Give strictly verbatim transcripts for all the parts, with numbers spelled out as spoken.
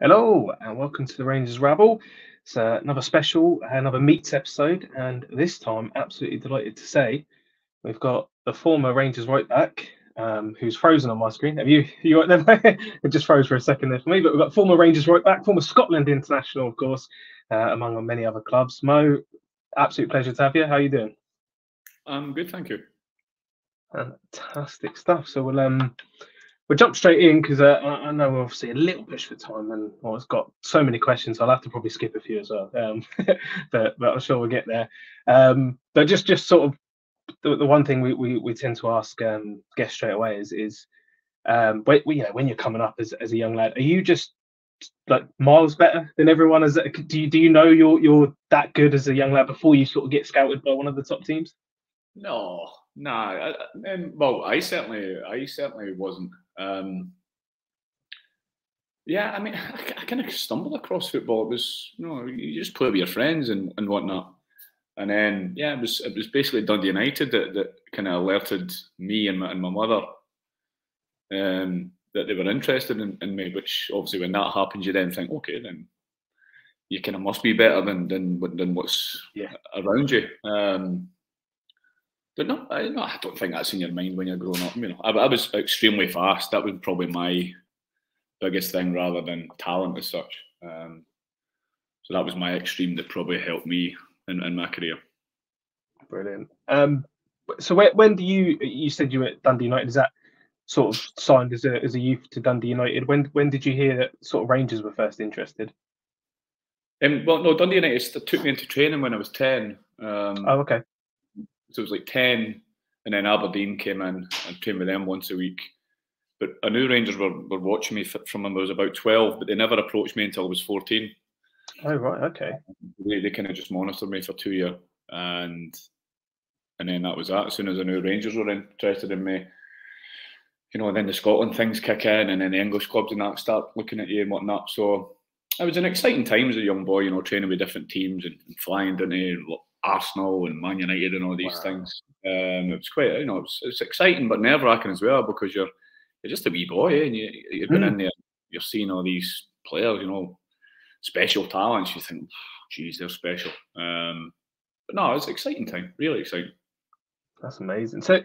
Hello and welcome to the Rangers Rabble. It's uh, another special, another meets episode, and this time, absolutely delighted to say, we've got the former Rangers right back, um, who's frozen on my screen. Have you? You right there? It just froze for a second there for me. But we've got former Rangers right back, former Scotland international, of course, uh, among many other clubs. Mo, absolute pleasure to have you. How are you doing? I'm good, thank you. Fantastic stuff. So we'll um. We'll jump straight in because uh, I know we're obviously a little push for time and well, it's got so many questions. I'll have to probably skip a few as well, um, but, but I'm sure we'll get there. Um, but just just sort of the, the one thing we, we, we tend to ask um, guests straight away is, is um, when, you know, when you're coming up as, as a young lad, are you just like miles better than everyone? Is that, do, you, do you know you're, you're that good as a young lad before you sort of get scouted by one of the top teams? No, no. Nah, well, I certainly, I certainly wasn't. Um, yeah, I mean, I, I kind of stumbled across football. It was, you know, you just play with your friends and, and whatnot. And then, yeah, it was it was basically Dundee United that, that kind of alerted me and my, and my mother um, that they were interested in, in me, which obviously when that happens, you then think, okay, then you kind of must be better than than, than what's yeah. around you. Um, But no, I, no, I don't think that's in your mind when you're growing up. You know, I, I was extremely fast. That was probably my biggest thing rather than talent as such. Um, so that was my extreme that probably helped me in, in my career. Brilliant. Um, so when, when do you, you said you were at Dundee United, is that sort of signed as a, as a youth to Dundee United? When when did you hear that sort of Rangers were first interested? Um, well, no, Dundee United took me into training when I was ten. Um, oh, okay. So it was like ten, and then Aberdeen came in and trained with them once a week. But I knew Rangers were, were watching me from when I was about twelve, but they never approached me until I was fourteen. Oh, right, okay. They, they kind of just monitored me for two years, and and then that was that. As soon as I knew Rangers were interested in me, you know, then the Scotland things kick in, and then the English clubs and that start looking at you and whatnot. So it was an exciting time as a young boy, you know, training with different teams and, and flying down there. Arsenal and Man United and all these wow. things. Um, it was quite, you know, it's it's exciting but nerve-wracking as well because you're you're just a wee boy, eh? And you you've been mm. in there, you're seeing all these players, you know, special talents. You think, geez, they're special. Um, but no, it's an exciting time, really exciting. That's amazing. So,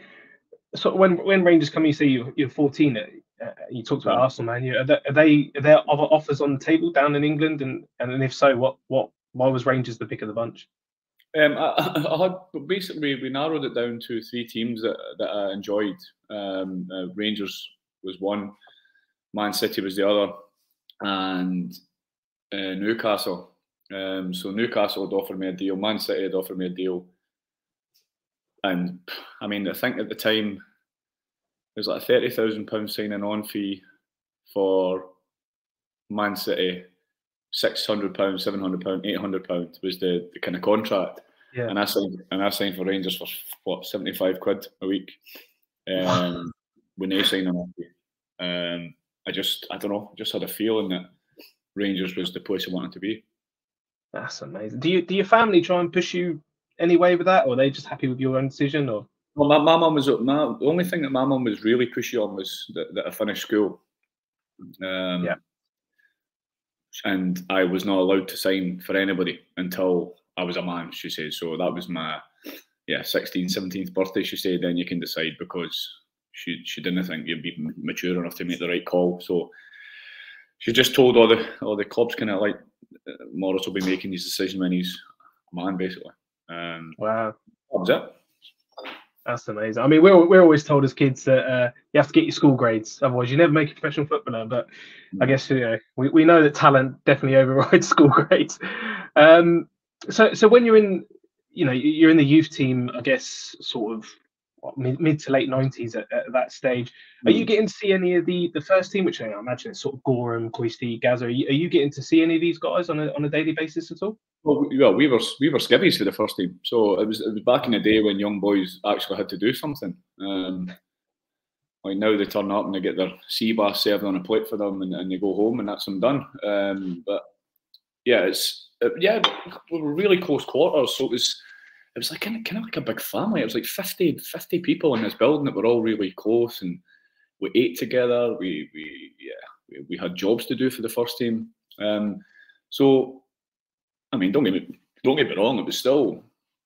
so when when Rangers come, you say you you're fourteen. Uh, you talked about yeah. Arsenal, man. You, are, there, are they are there other offers on the table down in England? And and if so, what what why was Rangers the pick of the bunch? Um, I, I had basically we narrowed it down to three teams that, that I enjoyed. Um, uh, Rangers was one, Man City was the other, and uh, Newcastle. Um, so Newcastle had offered me a deal, Man City had offered me a deal, and I mean I think at the time there was like a thirty thousand pound signing on fee for Man City. six hundred pounds, seven hundred pounds, eight hundred pounds was the, the kind of contract. Yeah. And I signed and I signed for Rangers for what, seventy-five quid a week. Um when they signed on. Um I just I don't know, just had a feeling that Rangers was the place I wanted to be. That's amazing. Do you do your family try and push you anyway with that, or are they just happy with your own decision? Or well my my mum was my, the only thing that my mum was really pushy on was that, that I finished school. Um yeah. And I was not allowed to sign for anybody until I was a man, she said. So that was my, yeah, sixteenth, seventeenth birthday, she said. Then you can decide because she she didn't think you'd be mature enough to make the right call. So she just told all the all the clubs kind of like, Morris will be making his decision when he's a man, basically. Um, wow. That was it. That's amazing. I mean, we're we're always told as kids that uh, you have to get your school grades, otherwise you never make a professional footballer. But I guess you know we, we know that talent definitely overrides school grades. Um, so so when you're in, you know, you're in the youth team, I guess sort of what, mid, mid to late nineties at, at that stage. Are you getting to see any of the the first team, which I imagine is sort of Goram, Coisty, Gaza? Are you, are you getting to see any of these guys on a on a daily basis at all? Well, well, we were we were skivvies for the first team, so it was it was back in the day when young boys actually had to do something. Um, like now they turn up and they get their sea bass served on a plate for them, and, and they go home, and that's them done. Um, but yeah, it's it, yeah, we were really close quarters, so it was it was like kind of, kind of like a big family. It was like fifty, fifty people in this building that were all really close, and we ate together. We we yeah, we, we had jobs to do for the first team. Um, so, I mean, don't get me don't get me wrong. It was still,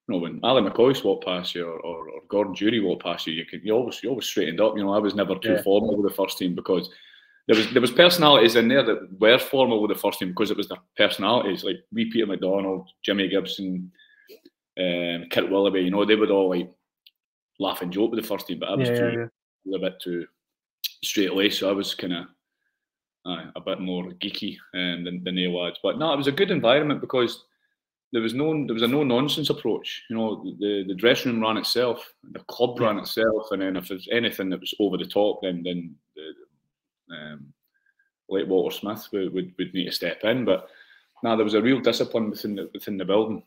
you know, when Ali McCoy walked past you, or, or, or Gordon Jury walked past you, you could you always you always straightened up. You know, I was never too yeah. formal with the first team, because there was there was personalities in there that were formal with the first team because it was their personalities. Like we, Peter McDonald, Jimmy Gibson, um, Kurt Willoughby. You know, they would all like laugh and joke with the first team, but I was yeah, too yeah. a little bit too straight away. So I was kind of uh, a bit more geeky um, than than they lads. But no, it was a good environment because there was no there was a no nonsense approach. You know, the the dressing room ran itself, the club ran itself, and then if there's anything that was over the top, then then. The, Um, late Walter Smith would, would would need to step in, but now nah, there was a real discipline within the, within the building.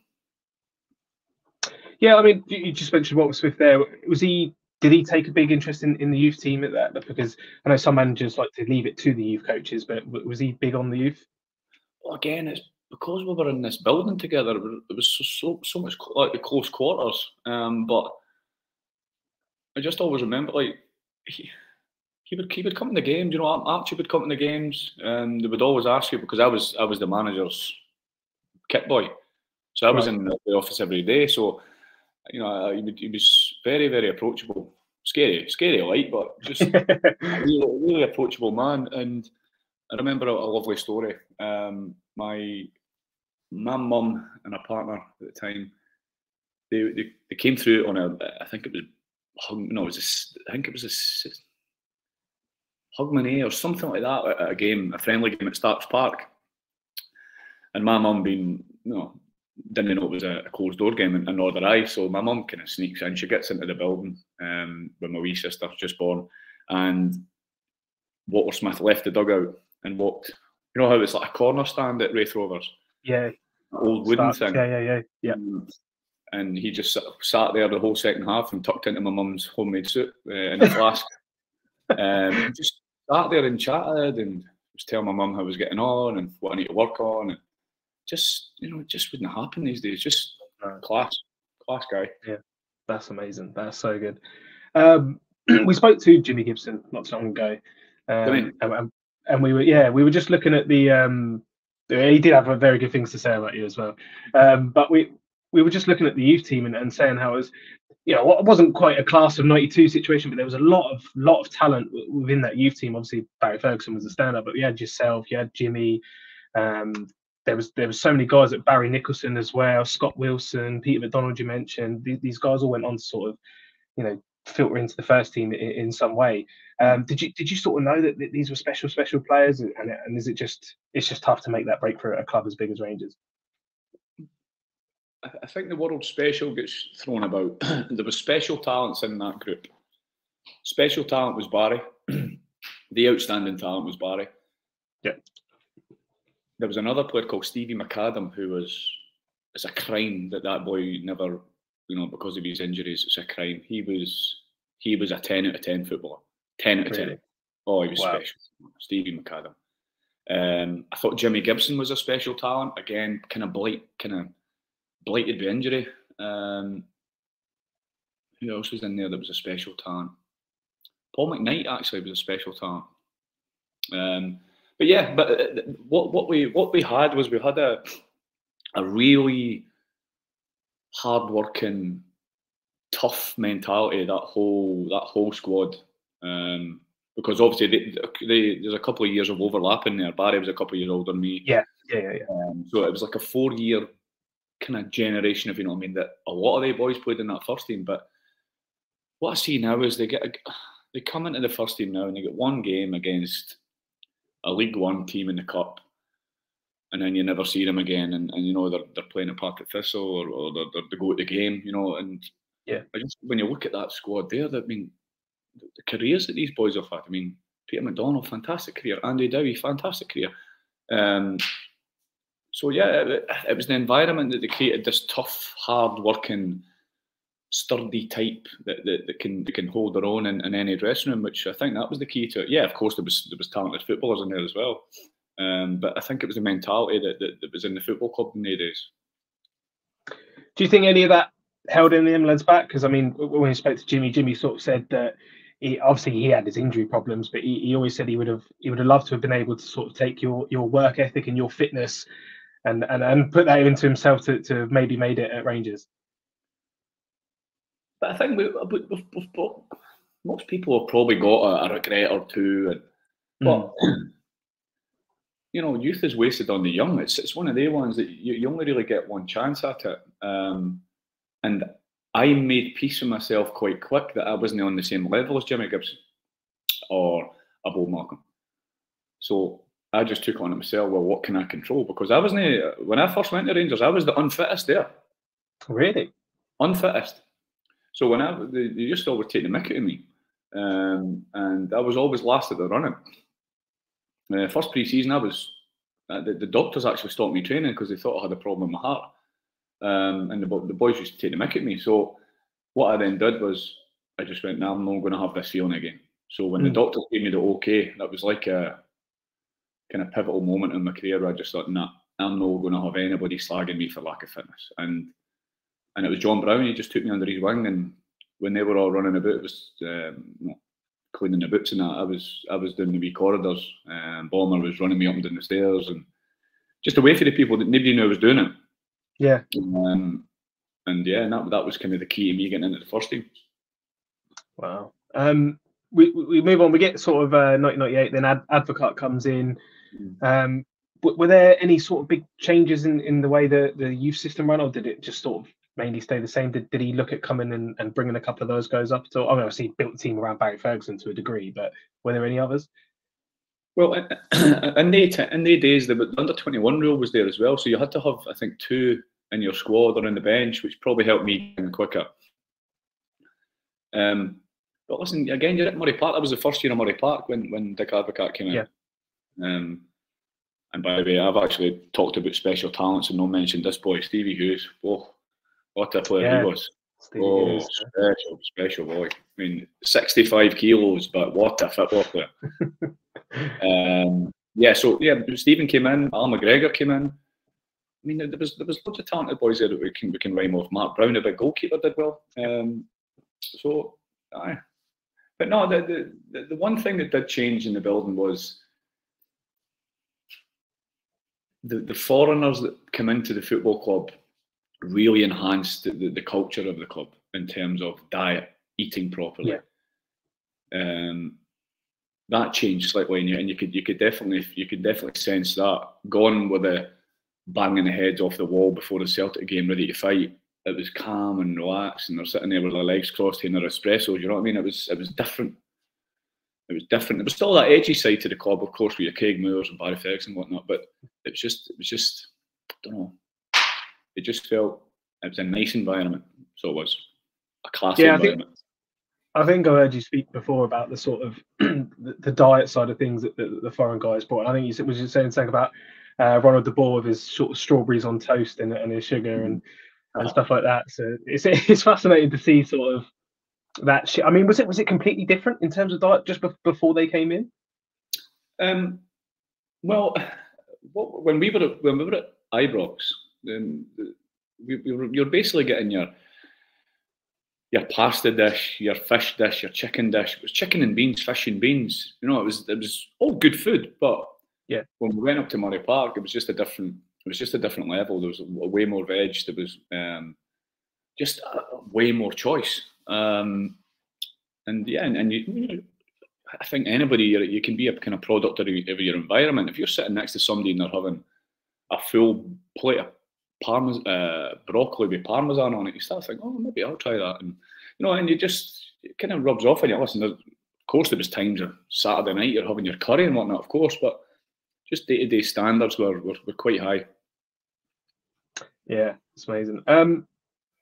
Yeah, I mean, you just mentioned Walter Smith there. Was he? Did he take a big interest in, in the youth team at that? Because I know some managers like to leave it to the youth coaches, but was he big on the youth? Well, again, it's because we were in this building together. It was so so, so much like the close quarters. Um, but I just always remember like. He, He would, he would come to the games, you know, Archie would come to the games and they would always ask you, because I was I was the manager's kit boy. So I was right. in the office every day. So, you know, he, would, he was very, very approachable. Scary, scary light, but just a really, really approachable man. And I remember a, a lovely story. Um, my my mum and a partner at the time, they, they, they came through on a, I think it was, no, it was a, I think it was a, Hogmanay or something like that at a game, a friendly game at Starks Park. And my mum being, you know, didn't know it was a closed door game in Northern Eye, so my mum kind of sneaks in. She gets into the building um, when my wee sister's just born, and Walter Smith left the dugout and walked, you know how it's like a corner stand at Wraith Rovers? Yeah. Old wooden Starks thing. Yeah, yeah, yeah. yeah. And he just sat there the whole second half and tucked into my mum's homemade soup uh, in a flask. um, just sat there and chatted and was telling my mum how I was getting on and what I need to work on, and just, you know, it just wouldn't happen these days. Just right. class, class guy. Yeah, that's amazing. That's so good. Um, we spoke to Jimmy Gibson not so long ago, um, and, and we were yeah we were just looking at the. Um, he did have very good things to say about you as well, um, but we we were just looking at the youth team and, and saying how it was. You know, it wasn't quite a class of ninety-two situation, but there was a lot of lot of talent within that youth team. Obviously, Barry Ferguson was the standout, but you had yourself, you had Jimmy. Um, there was there was so many guys, at Barry Nicholson as well, Scott Wilson, Peter McDonald. You mentioned these, these guys all went on to sort of, you know, filter into the first team in, in some way. Um, did you did you sort of know that, that these were special special players? And and is it just it's just tough to make that breakthrough at a club as big as Rangers? I think the word special gets thrown about. There was special talents in that group. Special talent was Barry. The outstanding talent was Barry. Yeah. There was another player called Stevie McAdam who was, it's a crime that that boy never, you know, because of his injuries, it's a crime. He was he was a ten out of ten footballer. ten out of ten. Really? Oh, he was wow. special. Stevie McAdam. Um, I thought Jimmy Gibson was a special talent. Again, kind of blight, kind of, blighted by injury. Um, who else was in there that was a special talent? Paul McKnight actually was a special talent. Um, but yeah, but uh, what what we what we had was we had a a really hard-working, tough mentality. That whole that whole squad, um, because obviously they, they, there's a couple of years of overlap in there. Barry was a couple of years older than me. Yeah, yeah, yeah. yeah. Um, so it was like a four-year. Kind of generation, if you know what I mean, that a lot of the boys played in that first team. But what I see now is they get a, they come into the first team now and they get one game against a League One team in the cup, and then you never see them again. And, and you know they're they're playing at Park at Thistle or, or they're, they're they go at the game, you know. And yeah, I just when you look at that squad there, I mean, the, the careers that these boys have had. I mean, Peter McDonald, fantastic career. Andy Dowie, fantastic career. Um, So yeah, it, it was the environment that they created, this tough, hard-working, sturdy type that, that, that can that can hold their own in, in any dressing room, which I think that was the key to it. Yeah, of course, there was there was talented footballers in there as well, um, but I think it was the mentality that, that, that was in the football club nowadays. Do you think any of that held any of them lads back? Because I mean, when we spoke to Jimmy, Jimmy sort of said that he, obviously he had his injury problems, but he, he always said he would have he would have loved to have been able to sort of take your your work ethic and your fitness and and, and put that into himself to to have maybe made it at Rangers. But I think we, we, we, we, we, most people have probably got a, a regret or two, and but mm. you know, youth is wasted on the young. It's it's one of the ones that you, you only really get one chance at it. Um, and I made peace with myself quite quick that I wasn't on the same level as Jimmy Gibson or a Bo Malcolm. So I just took on it myself. Well, what can I control? Because I wasn't when I first went to Rangers, I was the unfittest there. Really, unfittest. So when I, they used to always take the mick out of me, um, and I was always last at the running. Uh, first pre-season, I was uh, the, the doctors actually stopped me training because they thought I had a problem in my heart, um, and the, the boys used to take the mick at me. So what I then did was I just went, nah, I'm not going to have this feeling again. So when mm. the doctors gave me the okay, that was like a kind of pivotal moment in my career where I just thought, nah, I'm not going to have anybody slagging me for lack of fitness. And And it was John Brown. He just took me under his wing, and when they were all running about, it was um, you know, cleaning the boots and that. I was I was doing the wee corridors, and Bomber was running me up and down the stairs, and just away from the people that nobody knew I was doing it. Yeah. Um, and yeah, and that that was kind of the key to me getting into the first team. Wow. Um, we we move on. We get sort of uh, nineteen ninety-eight. Then Ad Advocaat comes in. Um, were there any sort of big changes in in the way the the youth system ran, or did it just sort of mainly stay the same? Did, did he look at coming and, and bringing a couple of those guys up? So, I mean, obviously, he built a team around Barry Ferguson to a degree, but were there any others? Well, in, in the in the days, the under twenty-one rule was there as well. So you had to have, I think, two in your squad or in the bench, which probably helped me get quicker. Um, but listen, again, you're at Murray Park. That was the first year of Murray Park when, when Dick Advocaat came in. Yeah. Um, and by the way, I've actually talked about special talents and not mentioned this boy, Stevie Hughes. Whoa. What a player yeah. he was. Steve oh, Hughes. Special, special boy. I mean, sixty-five kilos, but what a football player. um, yeah, so, yeah, Stephen came in, Al McGregor came in. I mean, there was there was lots of talented boys there that we can, we can rhyme off. Mark Brown, a big goalkeeper, did well. Um, so, aye. But no, the, the, the one thing that did change in the building was the, the foreigners that come into the football club really enhanced the, the culture of the club in terms of diet, eating properly. Yeah. Um, that changed slightly, and you, and you could you could definitely you could definitely sense that. Gone were the banging the heads off the wall before the Celtic game, ready to fight. It was calm and relaxed, and they're sitting there with their legs crossed in their espressos. You know what I mean? It was it was different. It was different. There was still that edgy side to the club, of course, with your Craig Moores and Barry Ferguson and whatnot. But it was just it was just I don't know. It just felt it was a nice environment, so it was a classy yeah, I environment. Think, I think I heard you speak before about the sort of the, the diet side of things that the, the foreign guys brought. I think you was you saying something about uh, Ronald de Boer with his sort of strawberries on toast and, and his sugar and, and uh-huh. stuff like that. So it's it's fascinating to see sort of that shit. I mean, was it was it completely different in terms of diet just be before they came in? Um, well, what, when we were at, when we were at Ibrox. Um, we, we, you're basically getting your your pasta dish, your fish dish, your chicken dish. It was chicken and beans, fish and beans. You know, it was it was all good food. But yeah, when we went up to Murray Park, it was just a different. It was just a different level. There was way more veg. There was um, just uh, way more choice. Um, and yeah, and, and you, you know, I think anybody you can be a kind of product of your environment. If you're sitting next to somebody and they're having a full plate of Parmesan, uh, broccoli with parmesan on it, you start thinking, oh, maybe I'll try that, and you know, and you just it kind of rubs off on you. Listen, of course, there was times on Saturday night you're having your curry and whatnot, of course, but just day to day standards were were, were quite high. Yeah, it's amazing. Um,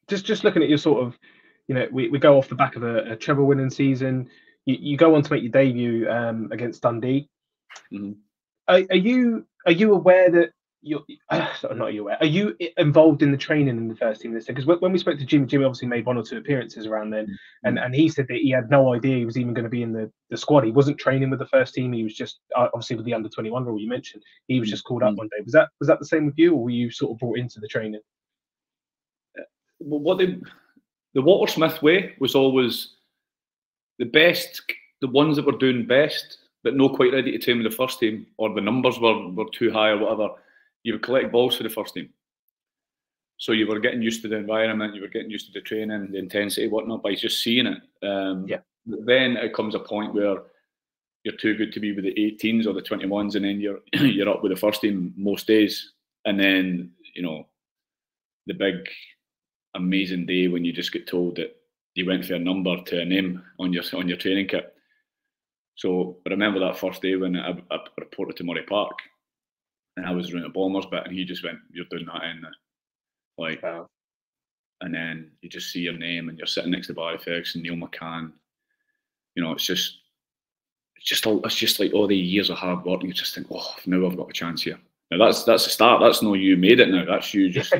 just just looking at your sort of, you know, we we go off the back of a, a treble winning season. You you go on to make your debut um against Dundee. Mm-hmm. Are, are you are you aware that? You're uh, not you aware. Are you involved in the training in the first team this year? Because when we spoke to Jimmy, Jimmy obviously made one or two appearances around then, and and he said that he had no idea he was even going to be in the, the squad. He wasn't training with the first team. He was just obviously with the under twenty one rule you mentioned. He was just called up one day. Was that was that the same with you, or were you sort of brought into the training? Well, what they, the Walter Smith way was always the best, the ones that were doing best, but not quite ready to turn with the first team, or the numbers were, were too high or whatever, you would collect balls for the first team. So you were getting used to the environment, you were getting used to the training, the intensity, whatnot, by just seeing it. Um, yeah. But then it comes a point where you're too good to be with the eighteens or the twenty-ones, and then you're you're up with the first team most days. And then, you know, the big amazing day when you just get told that you went for a number to a name on your on your training kit. So I remember that first day when I, I reported to Murray Park, and I was around the Bombers bit, and he just went, "You're doing that in there." Like, wow. And then you just see your name, and you're sitting next to Barry Ferguson, Neil McCann. You know, it's just, it's just all, it's just like all the years of hard work, and you just think, oh, now I've got a chance here. Now that's that's the start. That's no you made it now. That's you just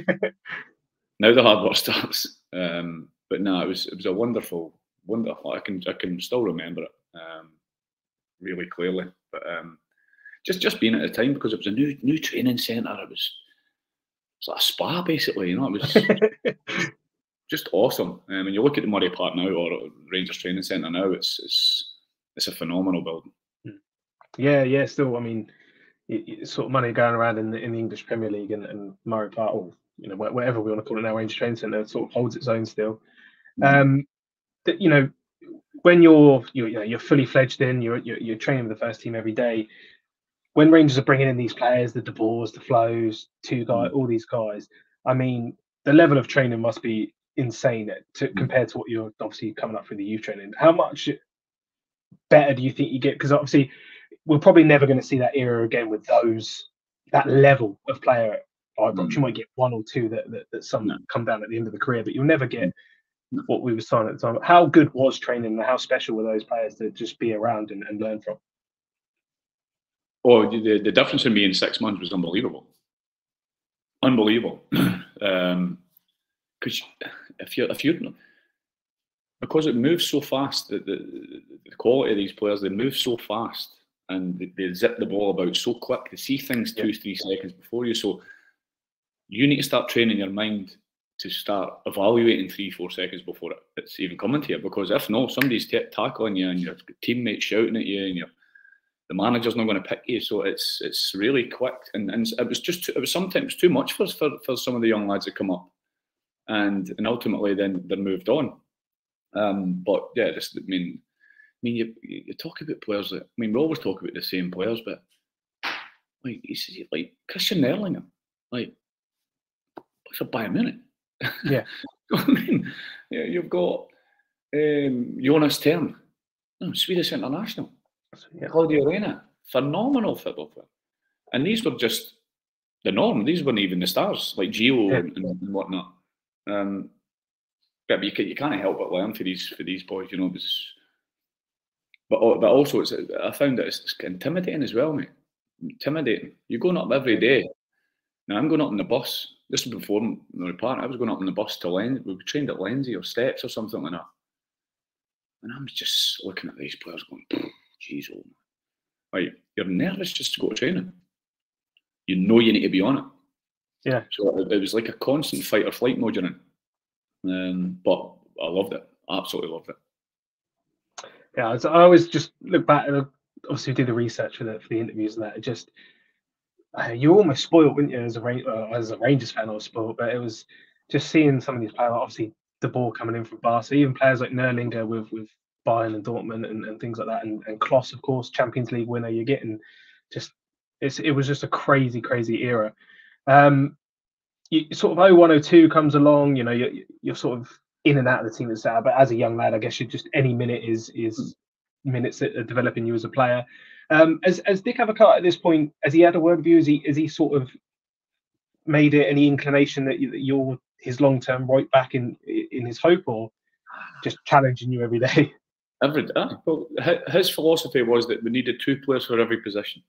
now the hard work starts. Um, but no, it was it was a wonderful, wonderful. I can I can still remember it um, really clearly. But um, just just being at the time, because it was a new new training centre. It was. It's like a spa, basically, you know. It was just awesome. I mean, you look at the Murray Park now, or Rangers Training Centre now, it's it's it's a phenomenal building. Yeah, yeah. Still, I mean, it, it's sort of money going around in the in the English Premier League, and, and Murray Park, or you know, whatever we want to call it now, Rangers Training Centre, sort of holds its own still. Um, that you know, when you're you're you know, you're fully fledged in, you're, you're you're training with the first team every day. When Rangers are bringing in these players, the Debors, the Flows, two guys, all these guys, I mean, the level of training must be insane to, compared to what you're obviously coming up through the youth training. How much better do you think you get? Because obviously, we're probably never going to see that era again with those, that level of player. Mm. You might get one or two that, that, that some no. come down at the end of the career, but you'll never get no. what we were signing at the time. How good was training, and how special were those players to just be around and, and learn from? Oh, the, the difference in me in six months was unbelievable. Unbelievable. um, cause if you're, if you're, because it moves so fast, the, the, the quality of these players, they move so fast, and they, they zip the ball about so quick. They see things two, three seconds before you. So you need to start training your mind to start evaluating three, four seconds before it, it's even coming to you. Because if not, somebody's t tackling you, and your teammates shouting at you, and you're, the manager's not going to pick you, so it's it's really quick, and and it was just too, it was sometimes too much for for for some of the young lads that come up, and and ultimately then they're moved on. Um, but yeah, this, I mean, I mean you you talk about players that I mean we always talk about the same players, but like you see, like Christian Erlinger, like for Bayern Munich, yeah. I mean, yeah, you've got um, Jonas Tern, no, Swedish international. Yeah. Claudia Reyna, phenomenal football player, and these were just the norm. These weren't even the stars, like Gio yeah. and, and whatnot. Um, but you, can, you can't help but learn for these for these boys, you know. Just, but but also, it's I found that it's, it's intimidating as well, mate. Intimidating. You're going up every day. Now I'm going up on the bus. This was before my partner. I was going up on the bus to Lenz. We trained at Lenzie or Steps or something like that. And I'm just looking at these players going. Pfft. Jeez, oh man. Like, you're nervous just to go to training. You know you need to be on it. Yeah. So it, it was like a constant fight or flight mode you're in. Um, but I loved it. Absolutely loved it. Yeah, so I always just look back and obviously do the research for the for the interviews and that. It just uh, you're almost spoiled, weren't you? As a uh, as a Rangers fan, I was spoiled, but it was just seeing some of these players. Like obviously, the ball coming in from Barca, even players like Nerlinger with with. Bayern and Dortmund and, and things like that, and, and Kloss, of course, Champions League winner. You're getting just it's it was just a crazy, crazy era. Um, you sort of oh one oh two comes along, you know, you're, you're sort of in and out of the team that's out. But as a young lad, I guess you just any minute is is minutes that are developing you as a player. Um, as as Dick Advocaat at this point, has he had a word with you? Has he has he sort of made it any inclination that, you, that you're his long term right back in in his hope, or just challenging you every day? Every, uh, well, his philosophy was that we needed two players for every position.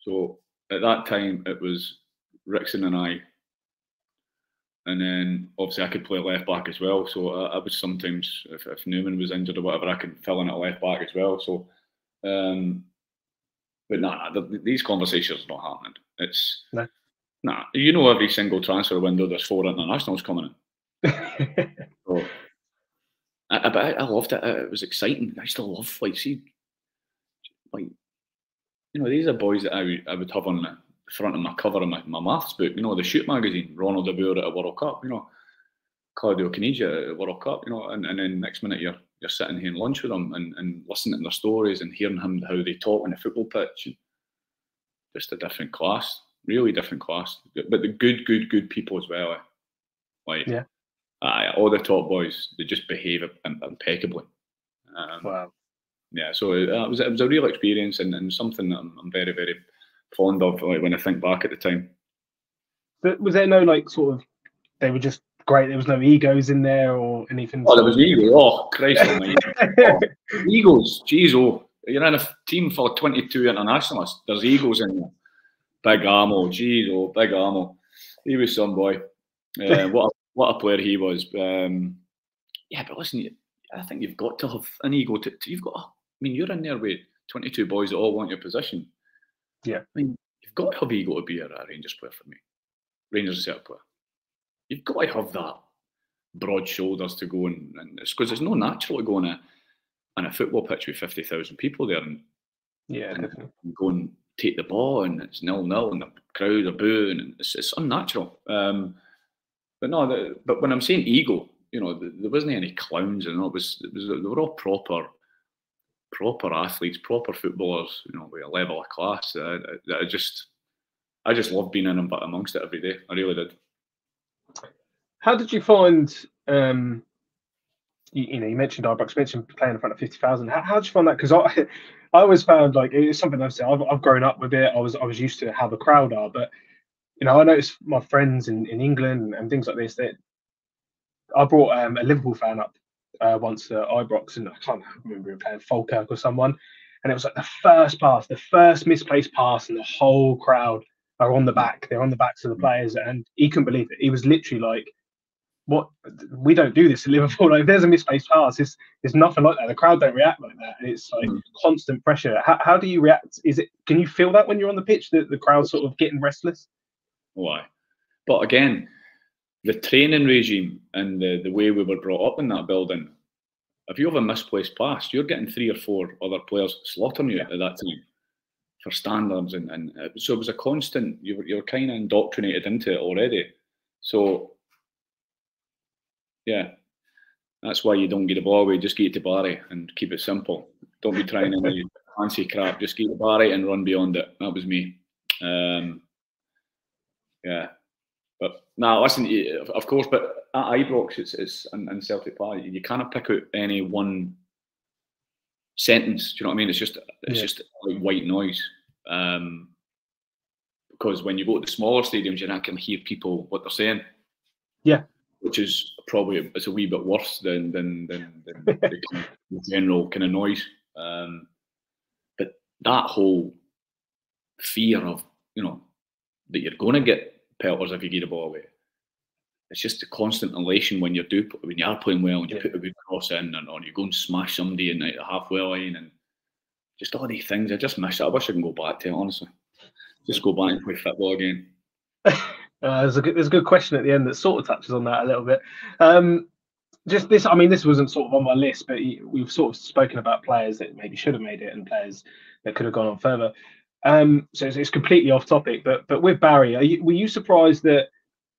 So at that time, it was Ricksen and I. And then obviously I could play left back as well. So I, I would sometimes, if, if Numan was injured or whatever, I could fill in at left back as well. So, um, but nah, nah th these conversations are not happening. It's no. Nah, you know, every single transfer window, there's four internationals coming in. So, I, but I, I loved it. It was exciting. I still love, like, see, like, you know, these are boys that I, I would have on the front of my cover of my, my maths book, you know, the Shoot magazine, Ronald Abour at a World Cup, you know, Claudio Caniggia at a World Cup, you know, and, and then next minute you're you're sitting here and lunch with them and, and listening to their stories and hearing him, how they talk on the football pitch. And just a different class, really different class. But the good, good, good people as well. Eh? Like, yeah. Uh, all the top boys, they just behave im impeccably. Um, wow. Yeah, so it, uh, it, was, it was a real experience and, and something that I'm, I'm very, very fond of, like, when I think back at the time. But was there no, like, sort of, they were just great, there was no egos in there or anything? Oh, there was ego. Oh, Christ almighty. Oh, egos, jeez, oh. You're in a team for twenty-two internationalists. There's egos in there. Big Amo, jeez, oh, Big Amo. He was some boy. Uh, what a What a player he was. Um, yeah, but listen, I think you've got to have an ego. To, to, you've got to, I mean, you're in there with twenty-two boys that all want your position. Yeah. I mean, you've got to have ego to be a, a Rangers player for me. Rangers set player. You've got to have that broad shoulders to go and, and it's because it's no natural to go on a, on a football pitch with fifty thousand people there and, yeah, and, and go and take the ball and it's nil-nil and the crowd are booing and it's, it's unnatural. Um, But no, the, but when I'm saying ego, you know, the, there wasn't any clowns, and you know, it was, it was they were all proper, proper athletes, proper footballers, you know, with a level of class. Uh, that I just, I just loved being in and amongst it every day. I really did. How did you find? Um, you, you know, you mentioned Ibrox, mentioned playing in front of fifty thousand. How, how did you find that? Because I, I always found, like, it's something I've said. I've, I've grown up with it. I was I was used to how the crowd are, but. You know, I noticed my friends in, in England and things like this, that I brought um, a Liverpool fan up uh, once to Ibrox, and I can't remember him playing Falkirk or someone, and it was like the first pass, the first misplaced pass, and the whole crowd are on the back. They're on the backs of the players, and he couldn't believe it. He was literally like, "What? We don't do this in Liverpool. Like, if there's a misplaced pass, it's, it's nothing like that. The crowd don't react like that. And it's like mm. constant pressure." How, how do you react? Is it? Can you feel that when you're on the pitch, that the crowd's sort of getting restless? Why? But again, the training regime and the, the way we were brought up in that building, if you have a misplaced pass, you're getting three or four other players slaughtering you yeah. at that time for standards. And, and uh, so it was a constant, you were, you were kind of indoctrinated into it already. So, yeah, that's why you don't get the ball away, just get it to Barry and keep it simple. Don't be trying any fancy crap, just get to Barry and run beyond it. That was me. Um, Yeah, but now nah, listen, of course, but at Ibrox it's, it's, and, and Celtic Park, you can't pick out any one sentence. Do you know what I mean? It's just it's yeah. just like white noise. Um, because when you go to the smaller stadiums, you're not going to hear people what they're saying. Yeah, which is probably it's a wee bit worse than than than, than the, kind of, the general kind of noise. Um, but that whole fear of you know. that you're going to get pelters if you get the ball away. It's just the constant elation when you do when you are playing well and you yeah. put a good cross in, and or you go and smash somebody in the halfway line, and just all these things. I just miss it. I wish I can go back to it. Honestly, just go back and play football again. uh, there's a good, there's a good question at the end that sort of touches on that a little bit. Um, just this, I mean, this wasn't sort of on my list, but we've sort of spoken about players that maybe should have made it and players that could have gone on further. Um, so it's, it's completely off topic, but but with Barry, are you, were you surprised that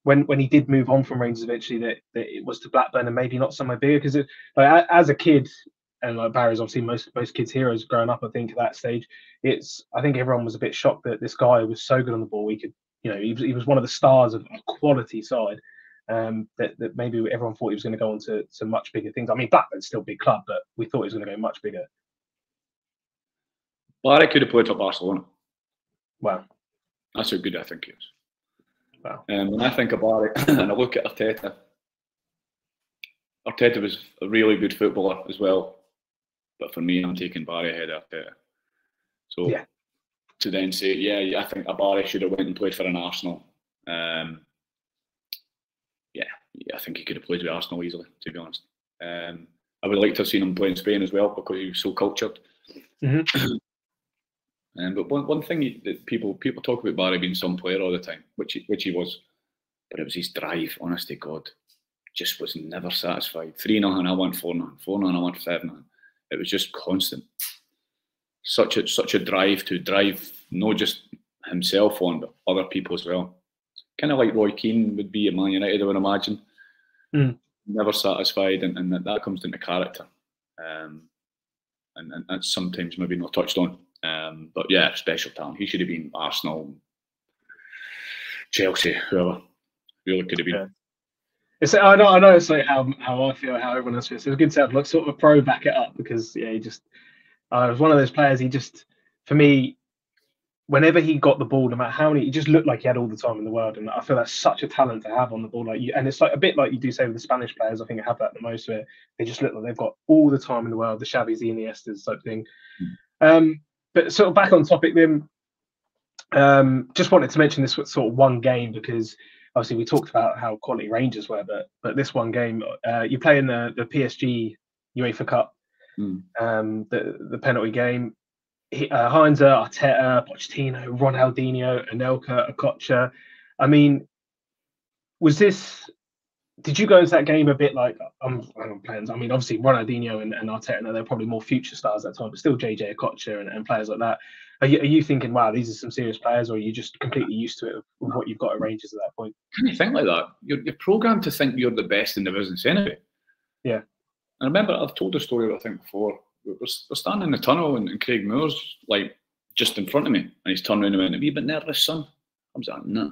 when when he did move on from Rangers eventually that, that it was to Blackburn and maybe not somewhere bigger? Because like, as a kid, and like Barry's obviously most most kids' heroes growing up, I think at that stage, it's I think everyone was a bit shocked that this guy was so good on the ball. He could, you know, he was, he was one of the stars of a quality side. Um, that that maybe everyone thought he was going to go on to some much bigger things. I mean, Blackburn's still a big club, but we thought he was going to go much bigger. Barry could have played for Barcelona. Wow. That's how good I think he is. Wow. Um, when I think of Barry and I look at Arteta, Arteta was a really good footballer as well. But for me, I'm taking Barry ahead of Arteta. So yeah. to then say, yeah, I think a Barry should have went and played for an Arsenal. Um, yeah, yeah, I think he could have played with Arsenal easily, to be honest. Um, I would like to have seen him play in Spain as well because he was so cultured. Mm-hmm. Um, but one, one thing that people people talk about Barry being some player all the time, which he, which he was, but it was his drive, honest to God. just was never satisfied. three nothing, I want four nothing. four nothing, I want five nothing. It was just constant. Such a, such a drive to drive, not just himself on, but other people as well. Kind of like Roy Keane would be at Man United, I would imagine. Mm. Never satisfied, and, and that, that comes down to character. Um, and, and that's sometimes maybe not touched on. Um, but yeah, special talent. He should have been Arsenal, Chelsea, whoever. Really could have been. Yeah. It's, I know, I know it's like how, how I feel, how everyone else feels. It was good to have like sort of a pro back it up, because yeah, he just uh, it was one of those players. He just, for me, whenever he got the ball, no matter how many, he just looked like he had all the time in the world. And I feel that's such a talent to have on the ball. Like you, and it's like a bit like you do say with the Spanish players. I think I have that the most of it. They just look like they've got all the time in the world. The Xavis, the Iniestas type thing. Mm. Um, but sort of back on topic then. Um, just wanted to mention this sort of one game, because obviously we talked about how quality Rangers were, but but this one game, uh, you play in the, the P S G UEFA Cup, mm. um, the, the penalty game. He, uh, Heinzer, Arteta, Pochettino, Ronaldinho, Anelka, Okocha. I mean, was this, did you go into that game a bit like, I'm, I'm playing, I mean, obviously Ronaldinho and, and Arteta, they're probably more future stars at that time, but still J J Okocha and, and players like that. Are you, are you thinking, wow, these are some serious players, or are you just completely used to it with what you've got at Rangers at that point? Can you think like that? You're, you're programmed to think you're the best in the business anyway. Yeah. And remember, I've told the story, I think, before. We're, we're standing in the tunnel, and, and Craig Moore's, like, just in front of me, and he's turned around and went, "Are you a bit nervous, son?" I was like, "No." Nah.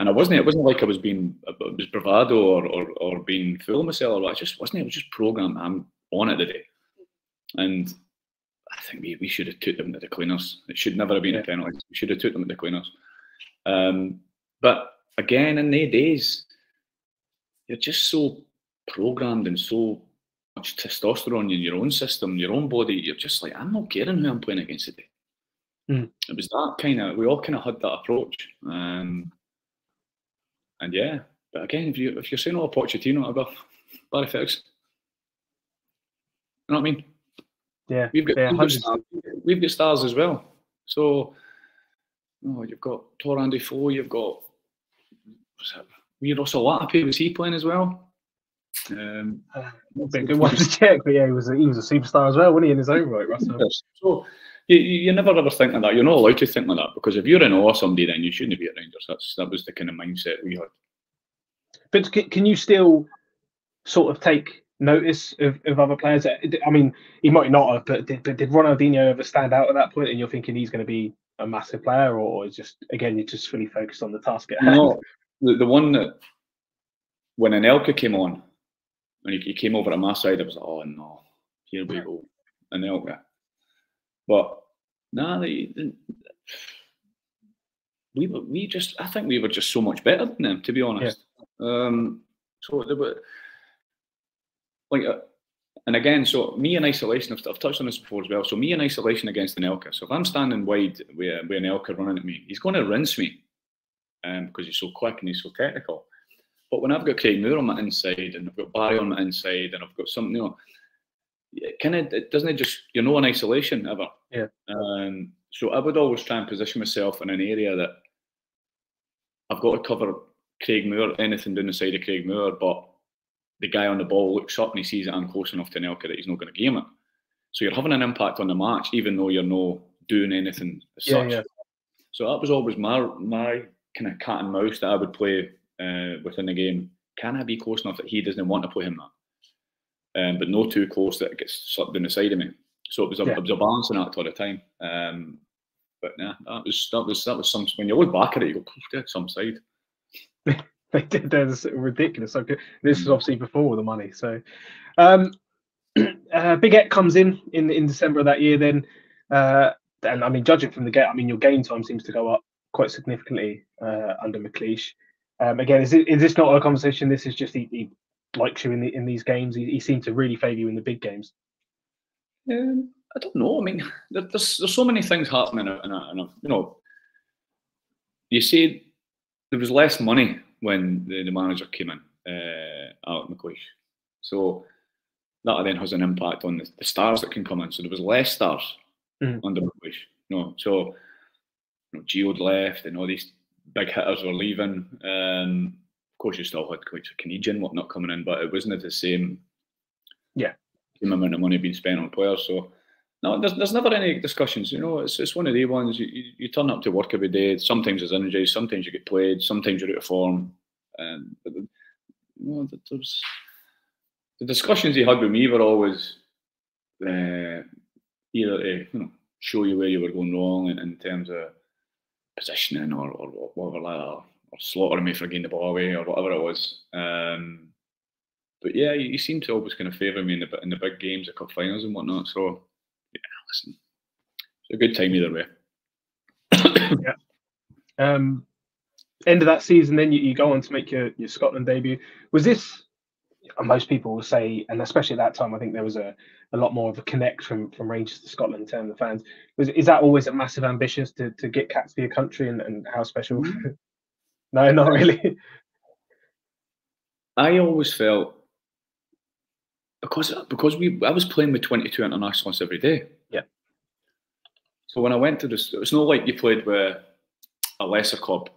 And I wasn't, it wasn't like I was being, it was bravado or, or, or being full of myself. I just wasn't, it was just programmed. I'm on it today. And I think we, we should have took them to the cleaners. It should never have been yeah. a penalty. We should have took them to the cleaners. Um, but again, in their days, you're just so programmed and so much testosterone in your own system, your own body. You're just like, I'm not caring who I'm playing against today. Mm. It was that kind of, we all kind of had that approach. Um, and yeah, but again, if, you, if you're saying, oh, Pochettino, I'll go, Barry Ferguson. You know what I mean? Yeah, we've got, yeah, we've, got stars, we've got stars as well. So, oh, you've got Torran Defoe, you've got what's that? Weird Russell Lattape, was he playing as well? Um, uh, not a bit good one to check, but yeah, he was a, he was a superstar as well, wasn't he, in his own right, Russell? So you, you never ever think like that. You're not allowed to think like that, because if you're in awe of somebody, then you shouldn't be at Rangers. That's that was the kind of mindset we had. But can, can you still sort of take notice of, of other players? I mean, he might not have, but did, but did Ronaldinho ever stand out at that point and you're thinking he's going to be a massive player, or is just, again, you're just fully focused on the task at hand? No, the, the one that, when Anelka came on, when he, he came over to my side, I was like, oh no, here we go, Anelka. But nah, they, they, we were, we just, I think we were just so much better than them, to be honest. Yeah. Um, so they were, Like, uh, and again, so me in isolation, I've, I've touched on this before as well, so me in isolation against Anelka. So if I'm standing wide with, with Anelka running at me, he's going to rinse me um, because he's so quick and he's so technical. But when I've got Craig Moore on my inside, and I've got Barry on my inside, and I've got something, you know, it kind of, it doesn't it just, you're not in isolation ever. Yeah. Um, so I would always try and position myself in an area that I've got to cover Craig Moore, anything down the side of Craig Moore, but the guy on the ball looks up and he sees that I'm close enough to Anelka that he's not going to game it. So you're having an impact on the match, even though you're not doing anything as yeah, such. Yeah. So that was always my my kind of cat and mouse that I would play uh, within the game. Can I be close enough that he doesn't want to play him that? Um, but no too close that it gets sucked down the side of me. So it was a, yeah. it was a balancing act all the time. Um, but nah, that was that was that was some. When you look back at it, you go, they had some side. They did. They're ridiculous. So good. This is obviously before the money. So, um, uh, Big Et comes in, in in December of that year. Then, uh, and I mean, judging from the get, I mean, your game time seems to go up quite significantly uh, under McLeish. Um, again, is it, is this not a conversation? This is just he, he likes you in the, in these games. He, he seemed to really favour you in the big games. Um, I don't know. I mean, there, there's there's so many things happening, and you know, you see, there was less money when the, the manager came in, uh, Alec McLeish. So that then has an impact on the, the stars that can come in. So there was less stars mm. under McLeish. You know, so you know, Gio'd left and all these big hitters were leaving. Um, course, you still had like a Canadian whatnot coming in, but it wasn't the same. Yeah, same amount of money being spent on players. So no, there's there's never any discussions. You know, it's it's one of the ones. You, you, you turn up to work every day. Sometimes there's injuries. Sometimes you get played. Sometimes you're out of form. Um, but the, no, there's the discussions he had with me were always uh, either to, you know, show you where you were going wrong in, in terms of positioning or, or whatever like that, or, or slaughtering me for getting the ball away or whatever it was. Um, but yeah, he, he seemed to always kind of favour me in the in the big games, the cup finals and whatnot. So yeah, listen, it's a good time either way. Yeah. Um, end of that season, then you, you go on to make your, your Scotland debut. Was this, most people will say, and especially at that time, I think there was a, a lot more of a connect from, from Rangers to Scotland in terms of fans. Was, is that always a massive ambition to, to get cats for your country and, and how special? Mm-hmm. No, not really. I always felt, because because we I was playing with twenty-two internationals every day. Yeah. So when I went to this, it's not like you played with a lesser club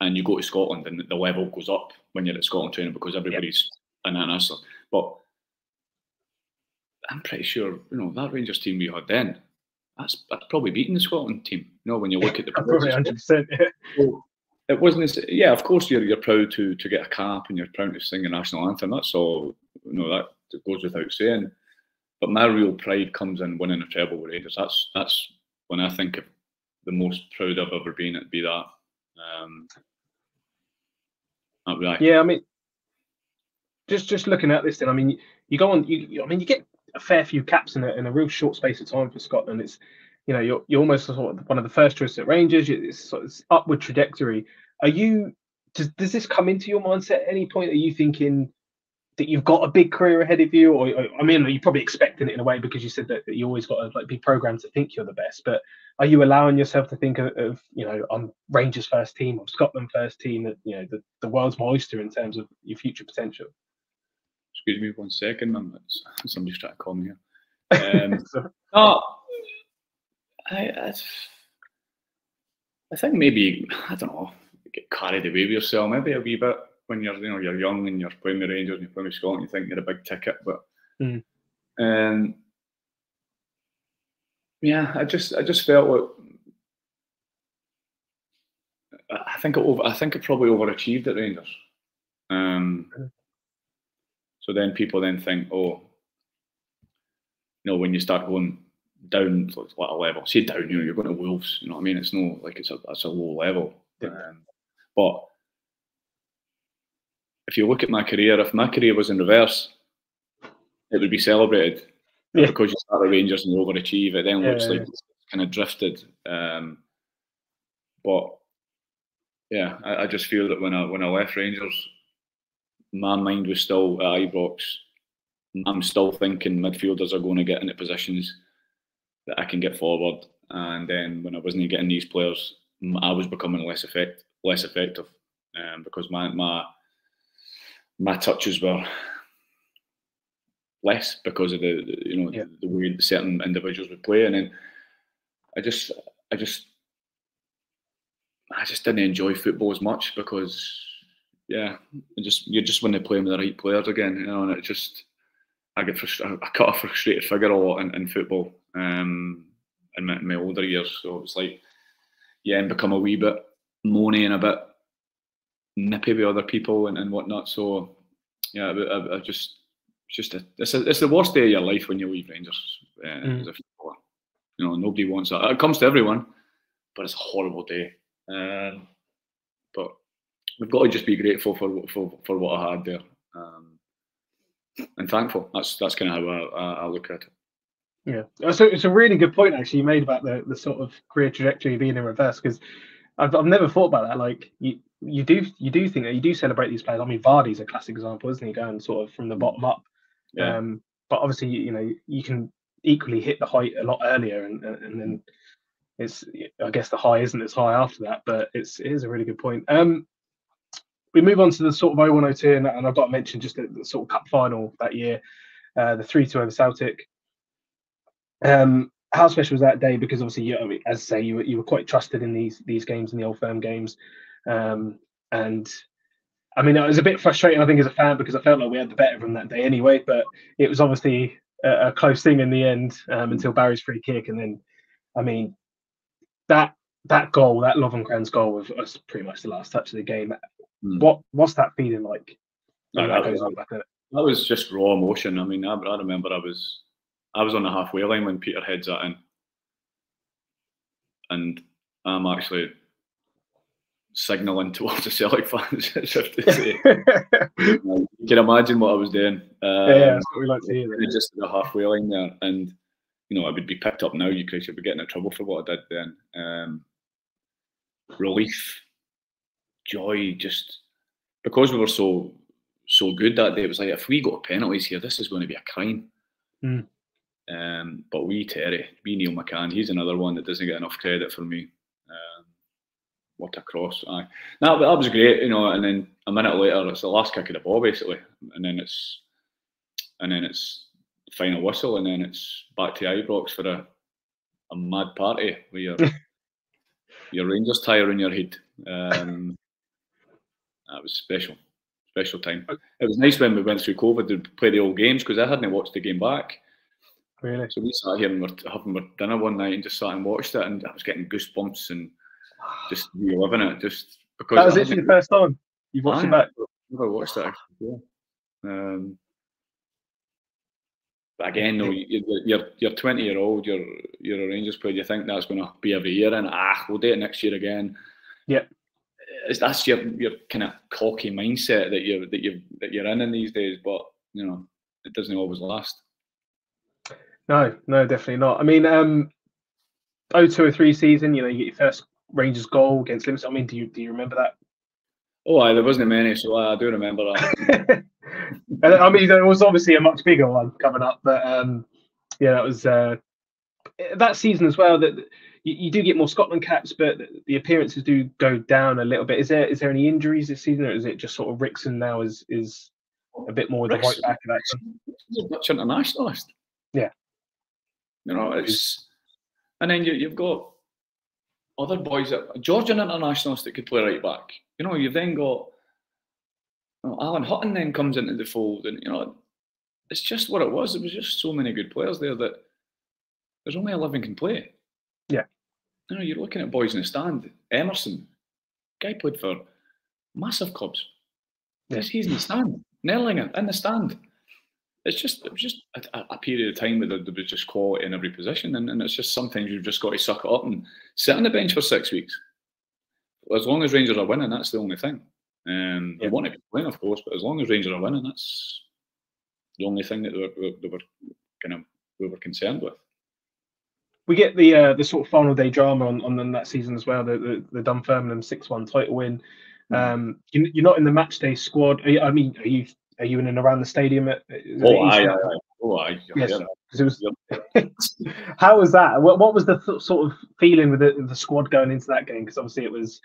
and you go to Scotland and the level goes up when you're at Scotland training because everybody's... Yep. And then us, but I'm pretty sure, you know, that Rangers team we had then, that's, that's probably beating the Scotland team. You know, when you look at the probably one hundred percent. Yeah. So it wasn't. As, yeah, of course you're you're proud to to get a cap and you're proud to sing the national anthem. That's all. You know, that goes without saying. But my real pride comes in winning a treble with Rangers. That's that's when I think of the most proud I've ever been. It'd be that. Um, that'd be like, yeah, I mean. Just, just looking at this, then I mean, you go on. You, I mean, you get a fair few caps in a in a real short space of time for Scotland. It's, you know, you're you're almost sort of one of the first choices at Rangers. It's sort of upward trajectory. Are you? Does does this come into your mindset at any point? Are you thinking that you've got a big career ahead of you? Or, or I mean, you're probably expecting it in a way because you said that, that you always got to like be programmed to think you're the best. But are you allowing yourself to think of, of you know, I'm Rangers first team, I'm Scotland first team, that, you know, the the world's my oyster in terms of your future potential? Excuse me one second, man. Somebody's trying to call me here. Um, no, I, I, I think maybe, I don't know, you get carried away with yourself maybe a wee bit when you're, you know, you're young and you're playing with Rangers and you're playing with Scotland. You think you're a big ticket, but mm. um, yeah, I just I just felt like I think it over, I think it probably overachieved at Rangers. Um, mm. So then people then think, oh, you know, when you start going down to like a level, say down, you know, you're going to Wolves, you know what I mean? It's no, like it's a, it's a low level. Yeah. Um, but if you look at my career, if my career was in reverse, it would be celebrated. Yeah. Because you start at Rangers and you overachieve, it then looks yeah, like yeah. it's kind of drifted. Um, but yeah, I, I just feel that when I, when I left Rangers, my mind was still at Ibrox. I'm still thinking midfielders are going to get into positions that I can get forward. And then when I wasn't getting these players, I was becoming less effect, less effective um, because my my my touches were less because of the, the you know yeah. the, the way certain individuals would play. And then I just I just I just didn't enjoy football as much because. Yeah, just you just want to play with the right players again, you know, and it just I get frustrated. I cut a frustrated figure a lot in, in football um, in my, my older years. So it's like, yeah, and become a wee bit moany and a bit nippy with other people and, and whatnot. So yeah, I, I just just a, it's a, it's the worst day of your life when you leave Rangers uh, mm. as a footballer. You know, nobody wants that. It comes to everyone, but it's a horrible day. Um, but. We've got to just be grateful for for, for what I had there, um, and thankful. That's that's kind of how I, I look at it. Yeah, so it's a really good point actually you made about the the sort of career trajectory being in reverse because I've I've never thought about that. Like you you do you do think that you do celebrate these players. I mean, Vardy's a classic example, isn't he? Going sort of from the bottom up, yeah. um, but obviously you, you know you can equally hit the height a lot earlier, and and, and then it's I guess the high isn't as high after that. But it's it is a really good point. Um. We move on to the sort of oh one oh two, and, and I've got to mention just the, the sort of cup final that year, uh, the three two over Celtic. Um, how special was that day? Because obviously, you, I mean, as I say, you were, you were quite trusted in these these games, in the Old Firm games. Um, and I mean, it was a bit frustrating, I think, as a fan, because I felt like we had the better of them that day anyway. But it was obviously a, a close thing in the end, um, until Barry's free kick. And then, I mean, that that goal, that Löwenkranz goal, was, was pretty much the last touch of the game. Mm. What What's that feeling like? No, that, that, goes was, on back that was just raw emotion. I mean, I, I remember I was I was on the halfway line when Peter heads that in. And I'm actually signalling towards the Celtic fans, as if to say. You can imagine what I was doing. Um, yeah, that's what we like to hear. Just the halfway line there, and you know, I would be picked up now. You could be getting in trouble for what I did then. Um, relief, joy, just because we were so so good that day. It was like, if we got penalties here, this is going to be a crime. Mm. Um, but we Terry, we Neil McCann, he's another one that doesn't get enough credit for me. Um, what a cross! Aye, no, that was great, you know. And then a minute later, it's the last kick of the ball, basically. And then it's, and then it's final whistle, and then it's back to Ibrox for a, a mad party with your your Rangers tire on your head. Um, that was special, special time. It was nice when we went through COVID to play the old games, because I hadn't watched the game back. Really? So we sat here and we were having our dinner one night and just sat and watched it, and I was getting goosebumps and just reliving it. Just because that was literally the first time you've watched it back. Never watched it actually. Yeah. Um, but again, though, you're you're, you're twenty year old. You're you're a Rangers player. You think that's going to be every year, and ah, we'll do it next year again. Yeah. It's, that's your your kind of cocky mindset that you that you that you're in in these days. But you know, it doesn't always last. No, no, definitely not. I mean, um, oh two oh three season, you know, you get your first Rangers goal against Livingston. I mean, do you do you remember that? Oh, aye, there wasn't many, so I do remember that. And, I mean, there was obviously a much bigger one coming up, but um, yeah, that was uh, that season as well. That you, you do get more Scotland caps, but the appearances do go down a little bit. Is there is there any injuries this season, or is it just sort of Ricksen now is is a bit more of the right back of that? He's a Dutch internationalist. Yeah. You know, it's, and then you, you've got other boys that Georgian internationals that could play right back. You know, you've then got, you know, Alan Hutton then comes into the fold, and you know, it's just what it was. It was just so many good players there that there's only eleven can play. Yeah, you know, you're looking at boys in the stand. Emerson, guy played for massive clubs. Yes, he's in the stand. Nerlinger in the stand. It's just, it was just a, a period of time where there was just quality in every position, and, and it's just sometimes you've just got to suck it up and sit on the bench for six weeks. As long as Rangers are winning, that's the only thing. Um, yeah. They want to be playing, of course, but as long as Rangers are winning, that's the only thing that they were, they were kind of we were concerned with. We get the uh, the sort of final day drama on on that season as well. The the, the Dunfermline six one title win. Um, you, you're not in the match day squad. Are you, I mean, are you? Are you in and around the stadium? At, oh, aye, aye, aye. oh, aye, yes. aye. It was, how was that? What, what was the th sort of feeling with the, the squad going into that game? Because obviously it was,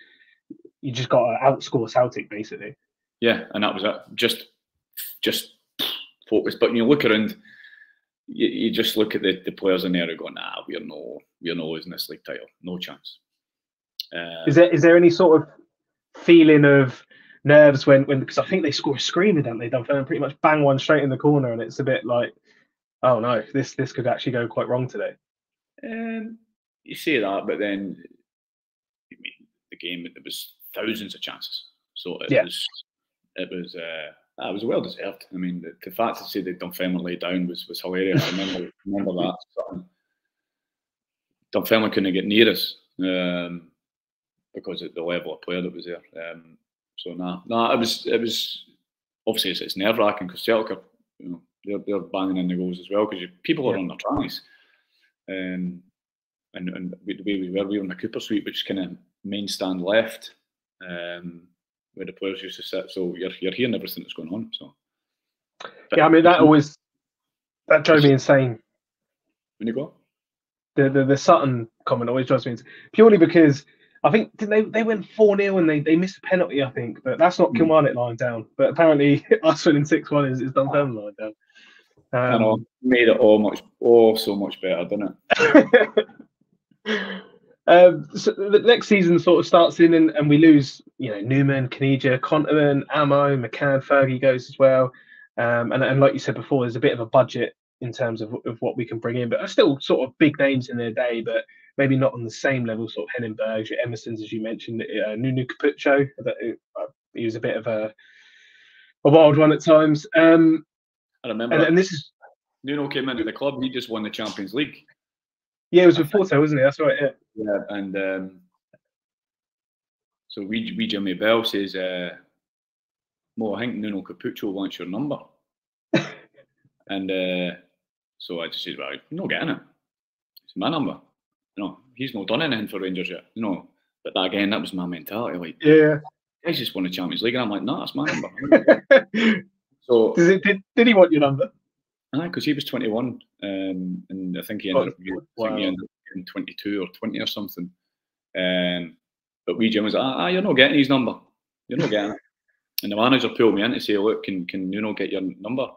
you just got to outscore Celtic, basically. Yeah, and that was it. Just, just focus. But when you look around, you, you just look at the, the players in there and go, nah, we're no, we're no losing this league title. No chance. Uh, is there is there any sort of feeling of nerves when, when because I think they score a screamer, don't they? Dunfermline pretty much bang one straight in the corner, and it's a bit like, oh no, this this could actually go quite wrong today. Um, you say that, but then I mean, the game, there was thousands of chances, so it yeah. was it was uh, it was well deserved. I mean, the, the fact to say that Dunfermline lay down was was hilarious. I remember remember that. So, Dunfermline couldn't get near us um, because of the level of player that was there. Um, So nah, nah. It was, it was obviously it's, it's nerve wracking because Celtic, you know, they're they're banging in the goals as well because people are yeah. on their tries, um, and and the way we were, we were in the Cooper Suite, which is kind of main stand left, um, where the players used to sit. So you're you're hearing everything that's going on. So but, yeah, I mean that always that drove me insane. When you go, the the the Sutton comment always drives me insane purely because. I think they they went four nil and they, they missed a penalty, I think, but that's not Kilmarnock lying down. But apparently us winning six one is, is Dunfermline lying down. Um, I know, made it all much, oh so much better, didn't it? Um, so the next season sort of starts in, and, and we lose, you know, Numan, Khadija, Conterman, Ammo, McCann, Fergie goes as well. Um, and, and like you said before, there's a bit of a budget in terms of, of what we can bring in, but are still sort of big names in their day, but maybe not on the same level, sort of Hennenbergs, your Emersons, as you mentioned, uh, Nuno Capucho. He was a bit of a a wild one at times. Um, I remember. And, and this is Nuno came into the club. He just won the Champions League. Yeah, it was with Porto, wasn't it? That's right. Yeah. Yeah, and um, so we we Jimmy Bell says, uh, "Mo, I think Nuno Capucho wants your number." And uh, so I just said, "Well, I'm not getting it. It's my number. No, he's not done anything for Rangers yet." You know, but that, again, that was my mentality. Like, yeah, I just won the Champions League, and I'm like, "No, nah, that's my number." So, Does it, did did he want your number? Ah, because he was twenty-one, um, and I think he ended, oh, up, wow. think he ended up getting twenty-two or twenty or something. Um, but wee Jim was like, ah, ah, "You're not getting his number. You're not getting it." And the manager pulled me in to say, "Look, can can Nuno get your number?"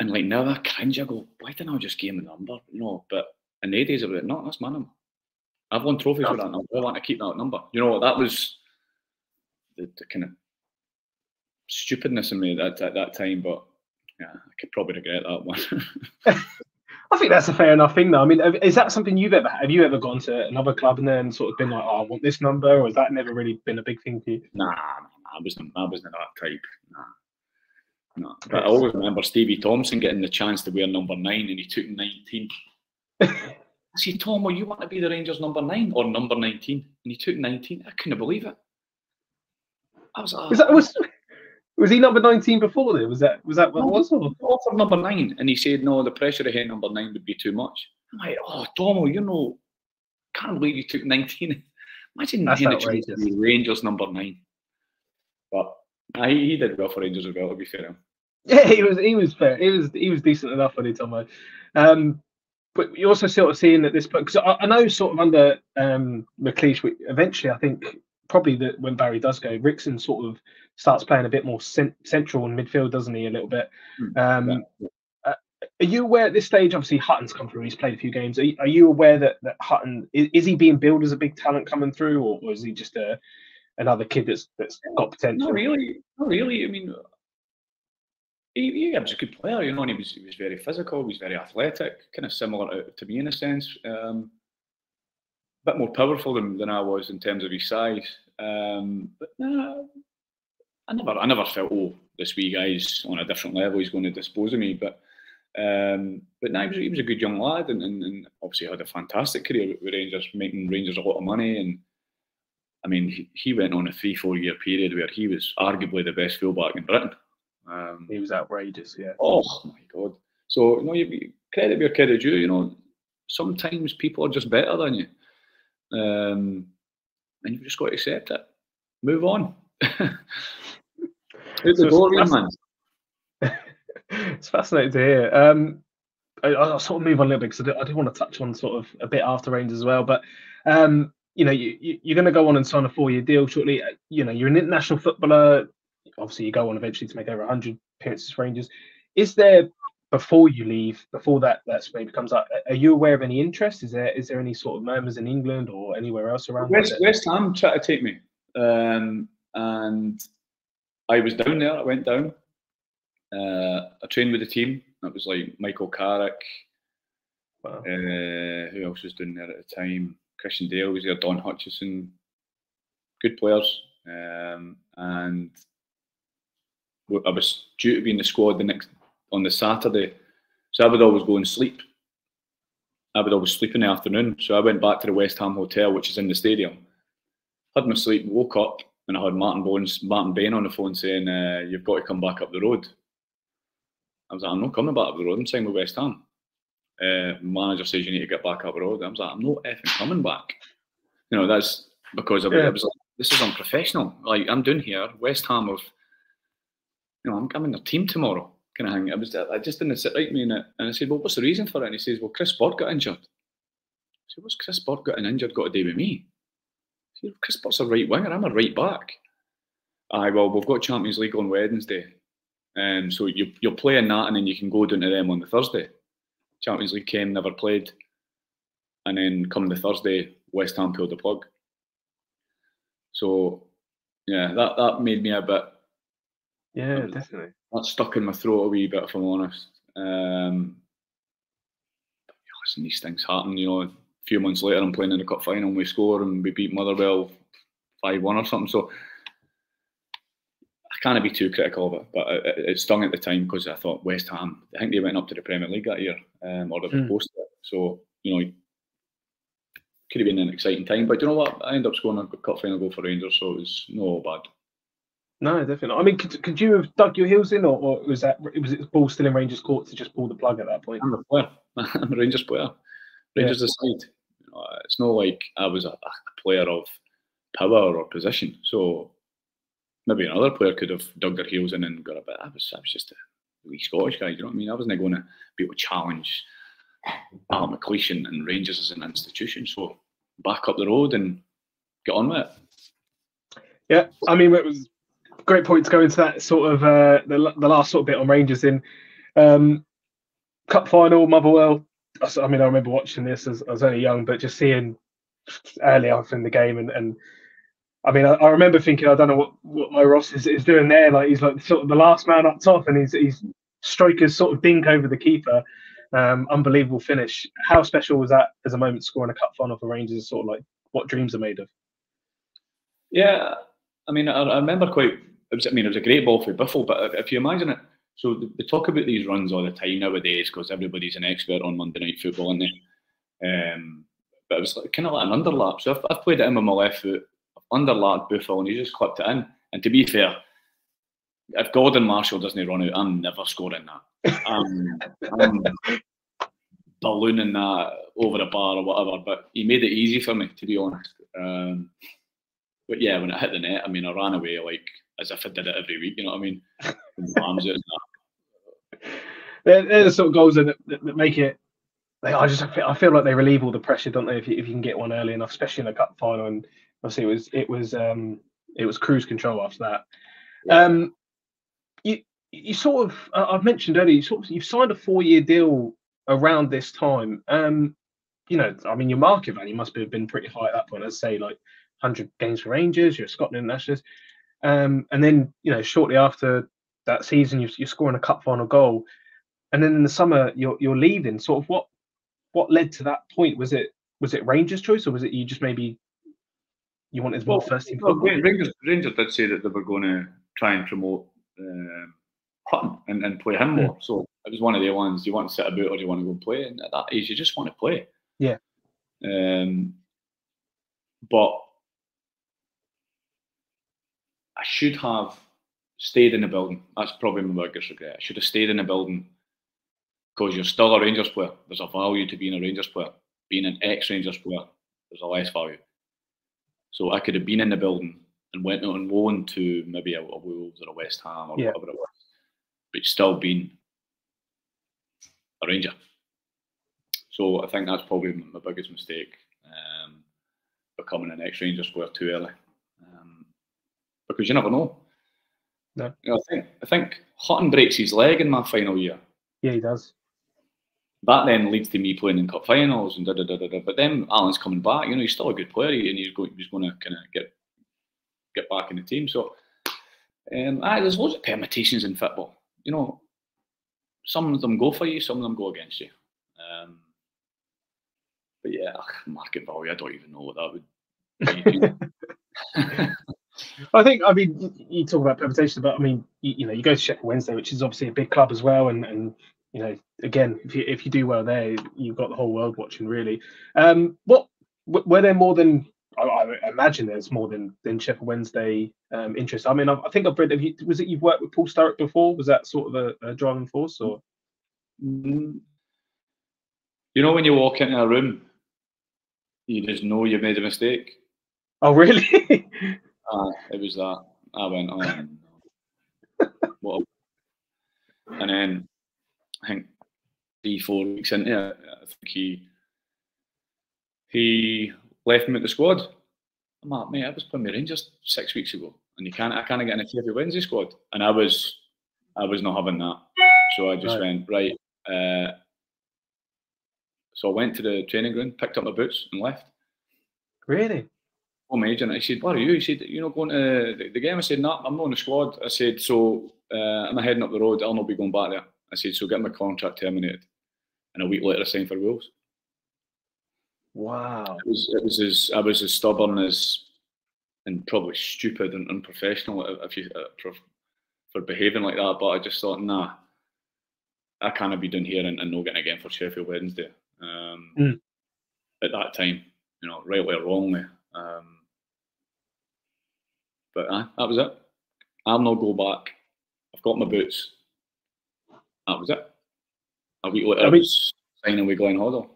And like now I cringe. I go, "Why didn't I just give him the number?" You know, but in the days, I was like, "No, that's my number. I've won trophies that's with that number. I want to keep that number." You know, that was the, the kind of stupidness in me at that, that time, but. Yeah, I could probably regret that one. I think that's a fair enough thing, though. I mean, is that something you've ever have you ever gone to another club and then sort of been like, "Oh, I want this number," or has that never really been a big thing for you? Nah, I wasn't. I wasn't that type. Nah, no. Nah. But I always remember Stevie Thompson getting the chance to wear number nine, and he took nineteen. I said, "Tom, well, you want to be the Rangers number nine or number nineteen?" And he took nineteen. I couldn't believe it. I was like, "Is that was?" Was he number nineteen before there? Was that was that what was it? Offered number nine, and he said no. The pressure of hitting number nine would be too much. I'm like, "Oh, Tomo, you know, can't believe you took nineteen. Imagine that's outrageous. Rangers number nine." But I, he did well for Rangers as well. To be fair, yeah, he was he was fair. He was he was decent enough when he Tomo. Um, but you also sort of seeing at this point because I, I know sort of under um, McLeish, we, eventually I think. Probably that when Barry does go, Ricksen sort of starts playing a bit more cent central in midfield, doesn't he? A little bit. Um, yeah. uh, are you aware at this stage? Obviously, Hutton's come through. He's played a few games. Are you, are you aware that that Hutton is, is he being billed as a big talent coming through, or, or is he just a another kid that's that's got potential? Not really. Not really. I mean, he, he was a good player, you know, and he was he was very physical. He was very athletic, kind of similar to, to me in a sense. Um, bit more powerful than, than I was in terms of his size, um, but no, I never, I never felt, oh, this wee guy's on a different level, he's going to dispose of me, but um, but no, he was, he was a good young lad, and, and, and obviously had a fantastic career with Rangers, making Rangers a lot of money, and I mean, he, he went on a three, four year period where he was arguably the best fullback in Britain. Um, he was outrageous, yeah. Oh my God. So, you know, you, credit where credit's due, you know, sometimes people are just better than you. Um, and you've just got to accept it, move on. It's, so door, it's, fascinating. It's fascinating to hear. Um, I, I'll sort of move on a little bit because I, I do want to touch on sort of a bit after Rangers as well. But um, you know, you, you, you're going to go on and sign a four year deal shortly. You know, you're an international footballer. Obviously, you go on eventually to make over a hundred appearances for Rangers. Is there before you leave, before that that's maybe comes up, are you aware of any interest? Is there is there any sort of murmurs in England or anywhere else around? West, West Ham tried to take me, um, and I was down there. I went down. Uh, I trained with the team. That was like Michael Carrick. Wow. Uh, who else was down there at the time? Christian Dale was there. Don Hutchison. Good players, um, and I was due to be in the squad the next. On the Saturday, so I would always go and sleep. I would always sleep in the afternoon, so I went back to the West Ham hotel, which is in the stadium. Had my sleep, woke up, and I had Martin Bones, Martin Bain on the phone saying, uh, "You've got to come back up the road." I was like, "I'm not coming back up the road. I'm staying with West Ham." Uh, manager says you need to get back up the road. I was like, "I'm not effing coming back." You know, that's because I was, yeah. I was like, "This is unprofessional. Like I'm doing here, West Ham of, you know, I'm, I'm in their team tomorrow." Kind of hang. I was. I just didn't sit right with me in it, and I said, "Well, what's the reason for it?" And he says, "Well, Chris Bird got injured." I said, "What's Chris Bird getting injured got to do with me?" I said, "Chris Bird's a right winger. I'm a right back." "Aye, well, we've got Champions League on Wednesday, and um, so you you're playing that, and then you can go down to them on the Thursday." Champions League came, never played, and then come the Thursday, West Ham pulled the plug. So yeah, that that made me a bit. Yeah, that, definitely. That stuck in my throat a wee bit, if I'm honest. Um, but yeah, listen, these things happen. You know, a few months later, I'm playing in the cup final, and we score and we beat Motherwell five one or something. So I can't be too critical of it, but it, it stung at the time because I thought West Ham. I think they went up to the Premier League that year, um, or they were mm. close to it. So you know. Could have been an exciting time, but you know what? I ended up scoring a cup final goal for Rangers, so it was not bad. No, definitely not. I mean, could, could you have dug your heels in, or, or was that was it the ball still in Rangers' court to just pull the plug at that point? I'm a player. I'm a Rangers player. Rangers yeah. aside, you know, it's not like I was a, a player of power or position. So maybe another player could have dug their heels in and got a bit. I was, I was just a wee Scottish guy. You know what I mean? I wasn't going to be able to challenge Al McLeish and Rangers as an institution, so back up the road and get on with it. Yeah, I mean, it was a great point to go into that sort of uh, the, the last sort of bit on Rangers in um, cup final, Motherwell. I mean, I remember watching this as I was only young, but just seeing early on in the game, and, and I mean, I, I remember thinking, I don't know what what my Ross is, is doing there. Like, he's like sort of the last man up top, and he's he's strikers sort of dink over the keeper. Um, unbelievable finish. How special was that as a moment, scoring a cup final for Rangers? Sort of like what dreams are made of. Yeah, I mean, I, I remember quite. It was, I mean, it was a great ball for Biffle, but if you imagine it, so they talk about these runs all the time nowadays because everybody's an expert on Monday night football, aren't they? Um, but it was like, kind of like an underlap. So I've, I've played it in with my left foot, underlapped Biffle, and he just clipped it in. And to be fair, if Gordon Marshall doesn't run out, I'm never scoring that. I'm, I'm ballooning that over the bar or whatever, but he made it easy for me, to be honest. Um, but yeah, when it hit the net, I mean, I ran away like as if I did it every week, you know what I mean? Arms out and they're, they're the sort of goals that, that, that make it, they, I just I feel like they relieve all the pressure, don't they, if you, if you can get one early enough, especially in a cup final. And obviously it was, it was, um, it was cruise control after that. Yeah. Um, You, you sort of, uh, I've mentioned earlier, you sort of, you've signed a four-year deal around this time. Um, you know, I mean, your market value must have been pretty high at that point. I'd say like one hundred games for Rangers, you're a Scotland nationalist. Um, and then, you know, shortly after that season, you're, you're scoring a cup final goal. And then in the summer, you're you're leaving. Sort of what what led to that point? Was it was it Rangers' choice, or was it you just maybe you wanted more well, first team? Well, Rangers, Rangers did say that they were going to try and promote Um, Hutton and, and play him more. So it was one of the ones, do you want to sit about or do you want to go play? And at that age, you just want to play. Yeah. Um, but I should have stayed in the building. That's probably my biggest regret. I should have stayed in the building because you're still a Rangers player. There's a value to being a Rangers player. Being an ex-Rangers player, there's a less value. So I could have been in the building and went out on loan to maybe a, a Wolves or a West Ham or yeah. whatever it was, but still being a Ranger. So I think that's probably my biggest mistake, um, becoming an ex-Ranger player too early, um, because you never know. No, you know, I think I think Hutton breaks his leg in my final year. Yeah, he does. That then leads to me playing in cup finals and da da da da. da. But then Alan's coming back. You know, he's still a good player, and he's going he's going to kind of get. get back in the team. So um, aye, there's loads of permutations in football. You know, some of them go for you, some of them go against you. Um, but yeah, market value, I don't even know what that would be. I think, I mean, you talk about permutations, but I mean, you, you know, you go to Sheffield Wednesday, which is obviously a big club as well. And, and you know, again, if you, if you do well there, you've got the whole world watching, really. Um, what were there more than... I imagine there's more than, than Sheffield Wednesday um, interest. I mean, I've, I think I've read, have you, was it you've worked with Paul Sturrock before? Was that sort of a, a driving force? Or You know, when you walk into a room, you just know you've made a mistake. Oh, really? uh, it was that. I went, oh, no. What a... And then I think three, four weeks into it, I think he, he, left me at the squad. I'm like, mate, I was playing my Rangers six weeks ago, and you can't, I can't get in a Sheffield Wednesday squad. And I was, I was not having that. So I just right. went right. Uh, so I went to the training ground, picked up my boots, and left. Really? Oh, my agent, I said, "Where are you?" He said, "You know, going to the, the game." I said, "No, nah, I'm not in the squad." I said, "So uh, I'm heading up the road. I'll not be going back there." I said, "So get my contract terminated." And a week later, I signed for Wolves. Wow. It was, it was as I was as stubborn as, and probably stupid and unprofessional if you uh, for, for behaving like that. But I just thought, nah, I can't be down here and, and not getting a game for Sheffield Wednesday. Um, mm. At that time, you know, rightly or wrongly. Um, but uh, that was it. I'll not go back. I've got my boots. That was it. A week later, I was signing with Glenn Hoddle.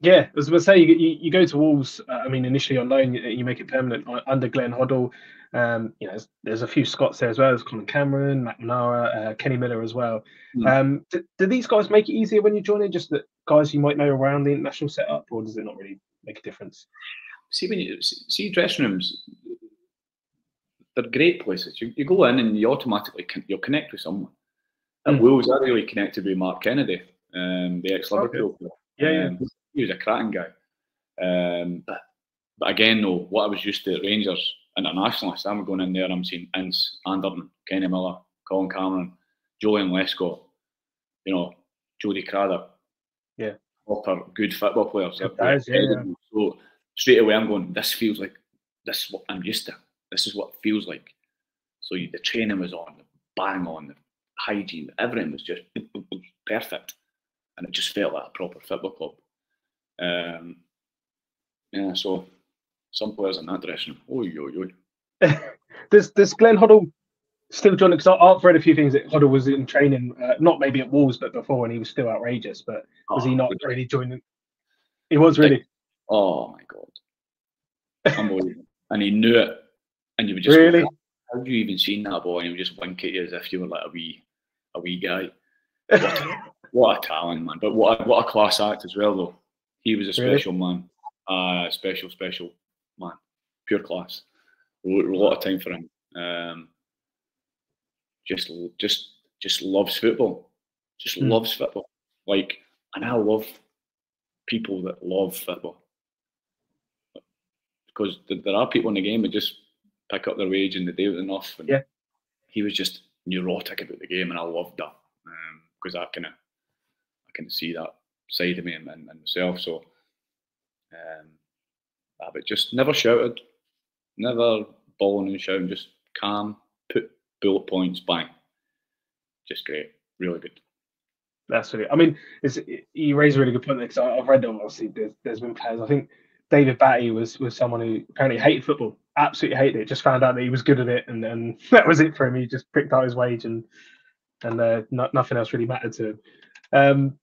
Yeah, as I was going to say, you, you, you go to Wolves, uh, I mean, initially on loan, you, you make it permanent uh, under Glenn Hoddle. Um, you know, there's, there's a few Scots there as well. There's Colin Cameron, McNamara, uh, Kenny Miller as well. Mm. Um, do, do these guys make it easier when you join in? Just that guys you might know around the international setup, or does it not really make a difference? See, when you see dressing rooms, they're great places. You, you go in and you automatically can, you'll connect with someone. At mm. Wolves, I really connected with Mark Kennedy, um, the ex-Liverpool player. Yeah, um, yeah, he was a cracking guy. Um, but, but again, though, what I was used to at Rangers, internationalists, I'm going in there, I'm seeing Ince, Anderton, Kenny Miller, Colin Cameron, Julian Lescott, you know, Jody Craddock. Yeah, proper good football players. Is, yeah, yeah. So straight away, I'm going, this feels like, this is what I'm used to. This is what it feels like. So you, the training was on, the bang on, the hygiene, everything was just perfect. And it just felt like a proper football club. Um, yeah, so some players in that direction. Oh, yo, yo. Does, does Glenn Hoddle still join? Because I've read a few things that Hoddle was in training, uh, not maybe at Wolves, but before, and he was still outrageous. But was oh, he not really joining? He was really. Like, oh, my God. Unbelievable. And he knew it. And you would just. Really? How have you even seen that boy? And he would just wink at you as if you were like a wee, a wee guy. What a talent, man. But what a, what a class act as well, though. He was a special really? man. Uh, special, special man. Pure class. A lot of time for him. Um, just just, just loves football. Just mm. loves football. Like, and I love people that love football. Because there are people in the game that just pick up their wage and they do it enough. And yeah. He was just neurotic about the game, and I loved that. Because um, I kind of can see that side of me and, and myself. So, um, but just never shouted, never bawling and shouting, just calm, put bullet points, bang. Just great, really good. That's really, I mean, it's, it, you raise a really good point there, because I've read that obviously there's, there's been players, I think David Batty was, was someone who apparently hated football, absolutely hated it, just found out that he was good at it, and, and that was it for him. He just picked out his wage, and and uh, no, nothing else really mattered to him. Um,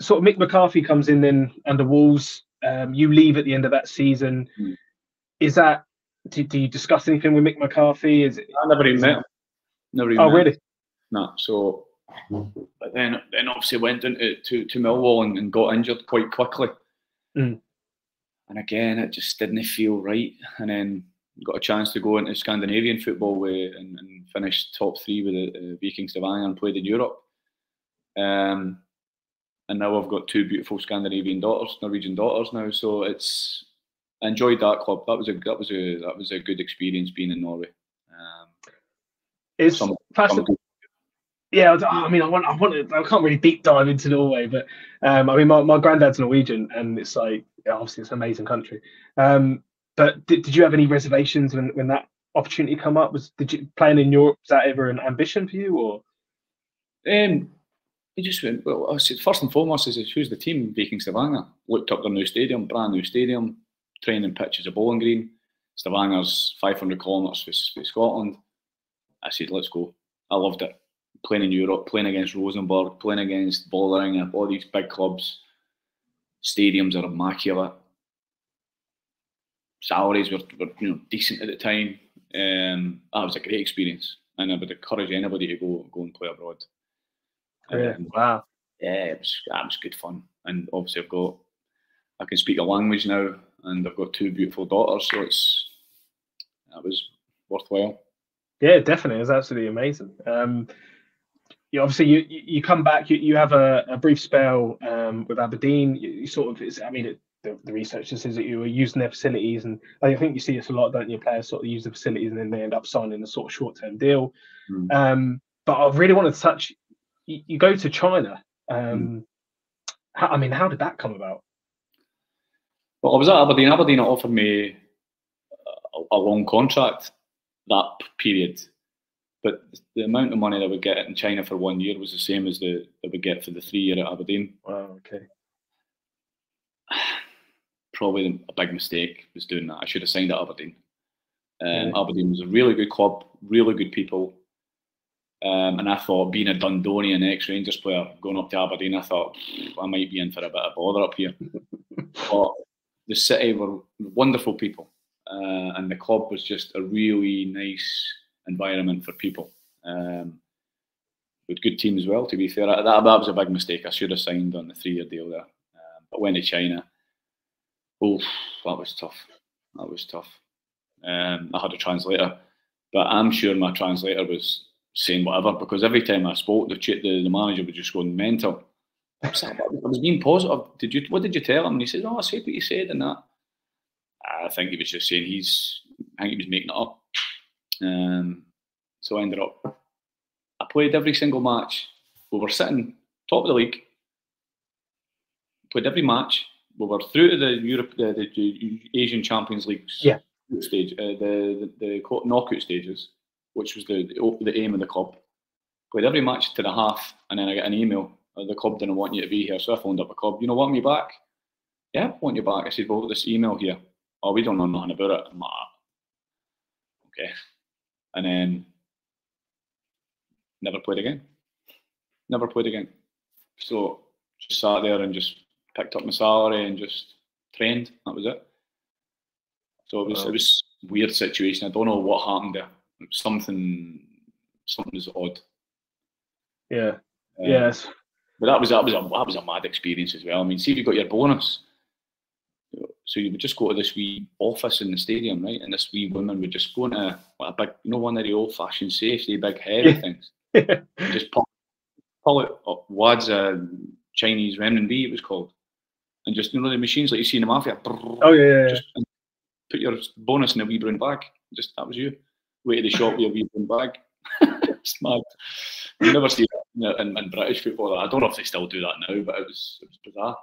Sort of Mick McCarthy comes in then under Wolves. Um, you leave at the end of that season. Mm. Is that? Do, do you discuss anything with Mick McCarthy? Is it? I never even met him. Never even. Oh, met really? Him. No. So, but then, then obviously went into to, to Millwall and, and got injured quite quickly. Mm. And again, it just didn't feel right. And then got a chance to go into Scandinavian football with, and, and finish top three with the uh, Vikings Stavanger, and played in Europe. Um. And now I've got two beautiful Scandinavian daughters, Norwegian daughters now. So it's, I enjoyed that club. That was a that was a that was a good experience being in Norway. Um, it's some, some yeah, I mean, I want I want I can't really deep dive into Norway, but um, I mean, my my granddad's Norwegian, and it's like, yeah, obviously it's an amazing country. Um, but did, did you have any reservations when when that opportunity come up? Was did you playing in Europe? Was that ever an ambition for you, or? Um, He just went, well, I said, first and foremost, I said, who's the team? Viking Stavanger. Looked up their new stadium, brand new stadium, training pitches of Bowling Green. Stavanger's five hundred kilometres from Scotland. I said, let's go. I loved it. Playing in Europe, playing against Rosenborg, playing against Ballerenga, all these big clubs. Stadiums are immaculate. Salaries were, were you know, decent at the time. Um, that was a great experience. And I would encourage anybody to go, go and play abroad. Yeah, um, wow. Yeah, it was, that was good fun. And obviously I've got, I can speak a language now, and I've got two beautiful daughters, so it's, that was worthwhile. Yeah, definitely. It was absolutely amazing. Um, you obviously, you you come back, you, you have a, a brief spell um, with Aberdeen. You, you sort of, it's, I mean, it, the, the research that says that you were using their facilities, and I think you see this a lot, don't you? Players sort of use the facilities and then they end up signing a sort of short-term deal. Mm. Um, but I really wanted to touch. You, you go to China. Um, mm. how, I mean, how did that come about? Well, I was at Aberdeen. Aberdeen offered me a, a long contract that period, but the amount of money that we get in China for one year was the same as the that we get for the three year at Aberdeen. Wow. Okay. Probably a big mistake was doing that. I should have signed at Aberdeen. Um, yeah. Aberdeen was a really good club, really good people. Um, and I thought, being a Dundonian ex-Rangers player, going up to Aberdeen, I thought, I might be in for a bit of bother up here. But the city were wonderful people. Uh, and the club was just a really nice environment for people. Um, with good teams as well, to be fair. That, that was a big mistake. I should have signed on the three-year deal there. Um, but went to China. Oh, that was tough. That was tough. Um, I had a translator, but I'm sure my translator was saying whatever, because every time I spoke, the the, the manager was just going mental. I was, I was being positive. Did you? What did you tell him? And he said, "Oh, I said what you said," and that. I think he was just saying he's. I think he was making it up. Um, so I ended up. I played every single match. We were sitting top of the league. Played every match. We were through to the Europe, the, the Asian Champions League yeah. stage, uh, the, the the knockout stages, which was the the aim of the club. Played every match to the half, and then I got an email. The club didn't want you to be here, so I phoned up the club. You know, want me back? Yeah, I want you back. I said, well, this email here. Oh, we don't know nothing about it. I'm like, okay. And then never played again. Never played again. So just sat there and just picked up my salary and just trained. That was it. So it was, wow. It was a weird situation. I don't know what happened there. Something, something was odd. Yeah. Um, yes. But that was that was a that was a mad experience as well. I mean, see if you got your bonus. So you would just go to this wee office in the stadium, right? And this wee woman would just go into like a big, you know, one of the old-fashioned safety, big hairy yeah. things. Yeah. And just pull, pull it up. Wad's a Chinese renminbi, it was called. And just, you know, the machines like you see in the mafia. Brrr, oh, yeah, yeah. Just put your bonus in a wee brown bag. Just, that was you. Way to the shop with your wee brown bag. It's mad. You never see that in, in British football. I don't know if they still do that now, but it was, it was bizarre.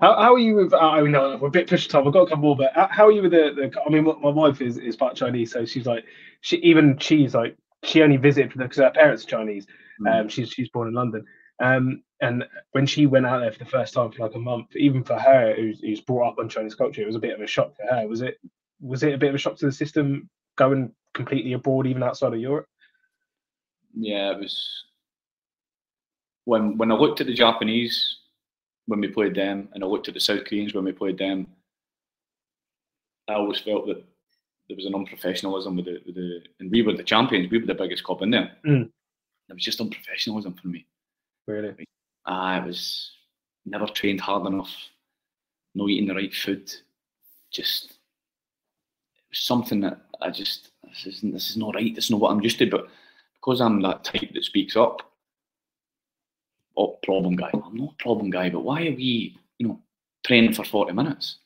How, how are you with, I mean, no, we're a bit pushed up, we've got a couple more, but how are you with the, the I mean, my wife is, is part Chinese, so she's like, she even she's like, she only visited because her parents are Chinese. Mm. Um, she's, she's born in London. Um, and when she went out there for the first time for like a month, even for her, who's, who's brought up on Chinese culture, it was a bit of a shock for her. Was it, was it a bit of a shock to the system going completely abroad, even outside of Europe? Yeah, it was. When when I looked at the Japanese when we played them, and I looked at the South Koreans when we played them, I always felt that there was an unprofessionalism with the, with the and we were the champions, we were the biggest club in there. Mm. It was just unprofessionalism for me. Really? I was never trained hard enough, no eating the right food, just something that I just this isn't this is not right. This is not what I'm used to, but because I'm that type that speaks up, oh, problem guy. I'm not a problem guy, but why are we, you know, training for forty minutes?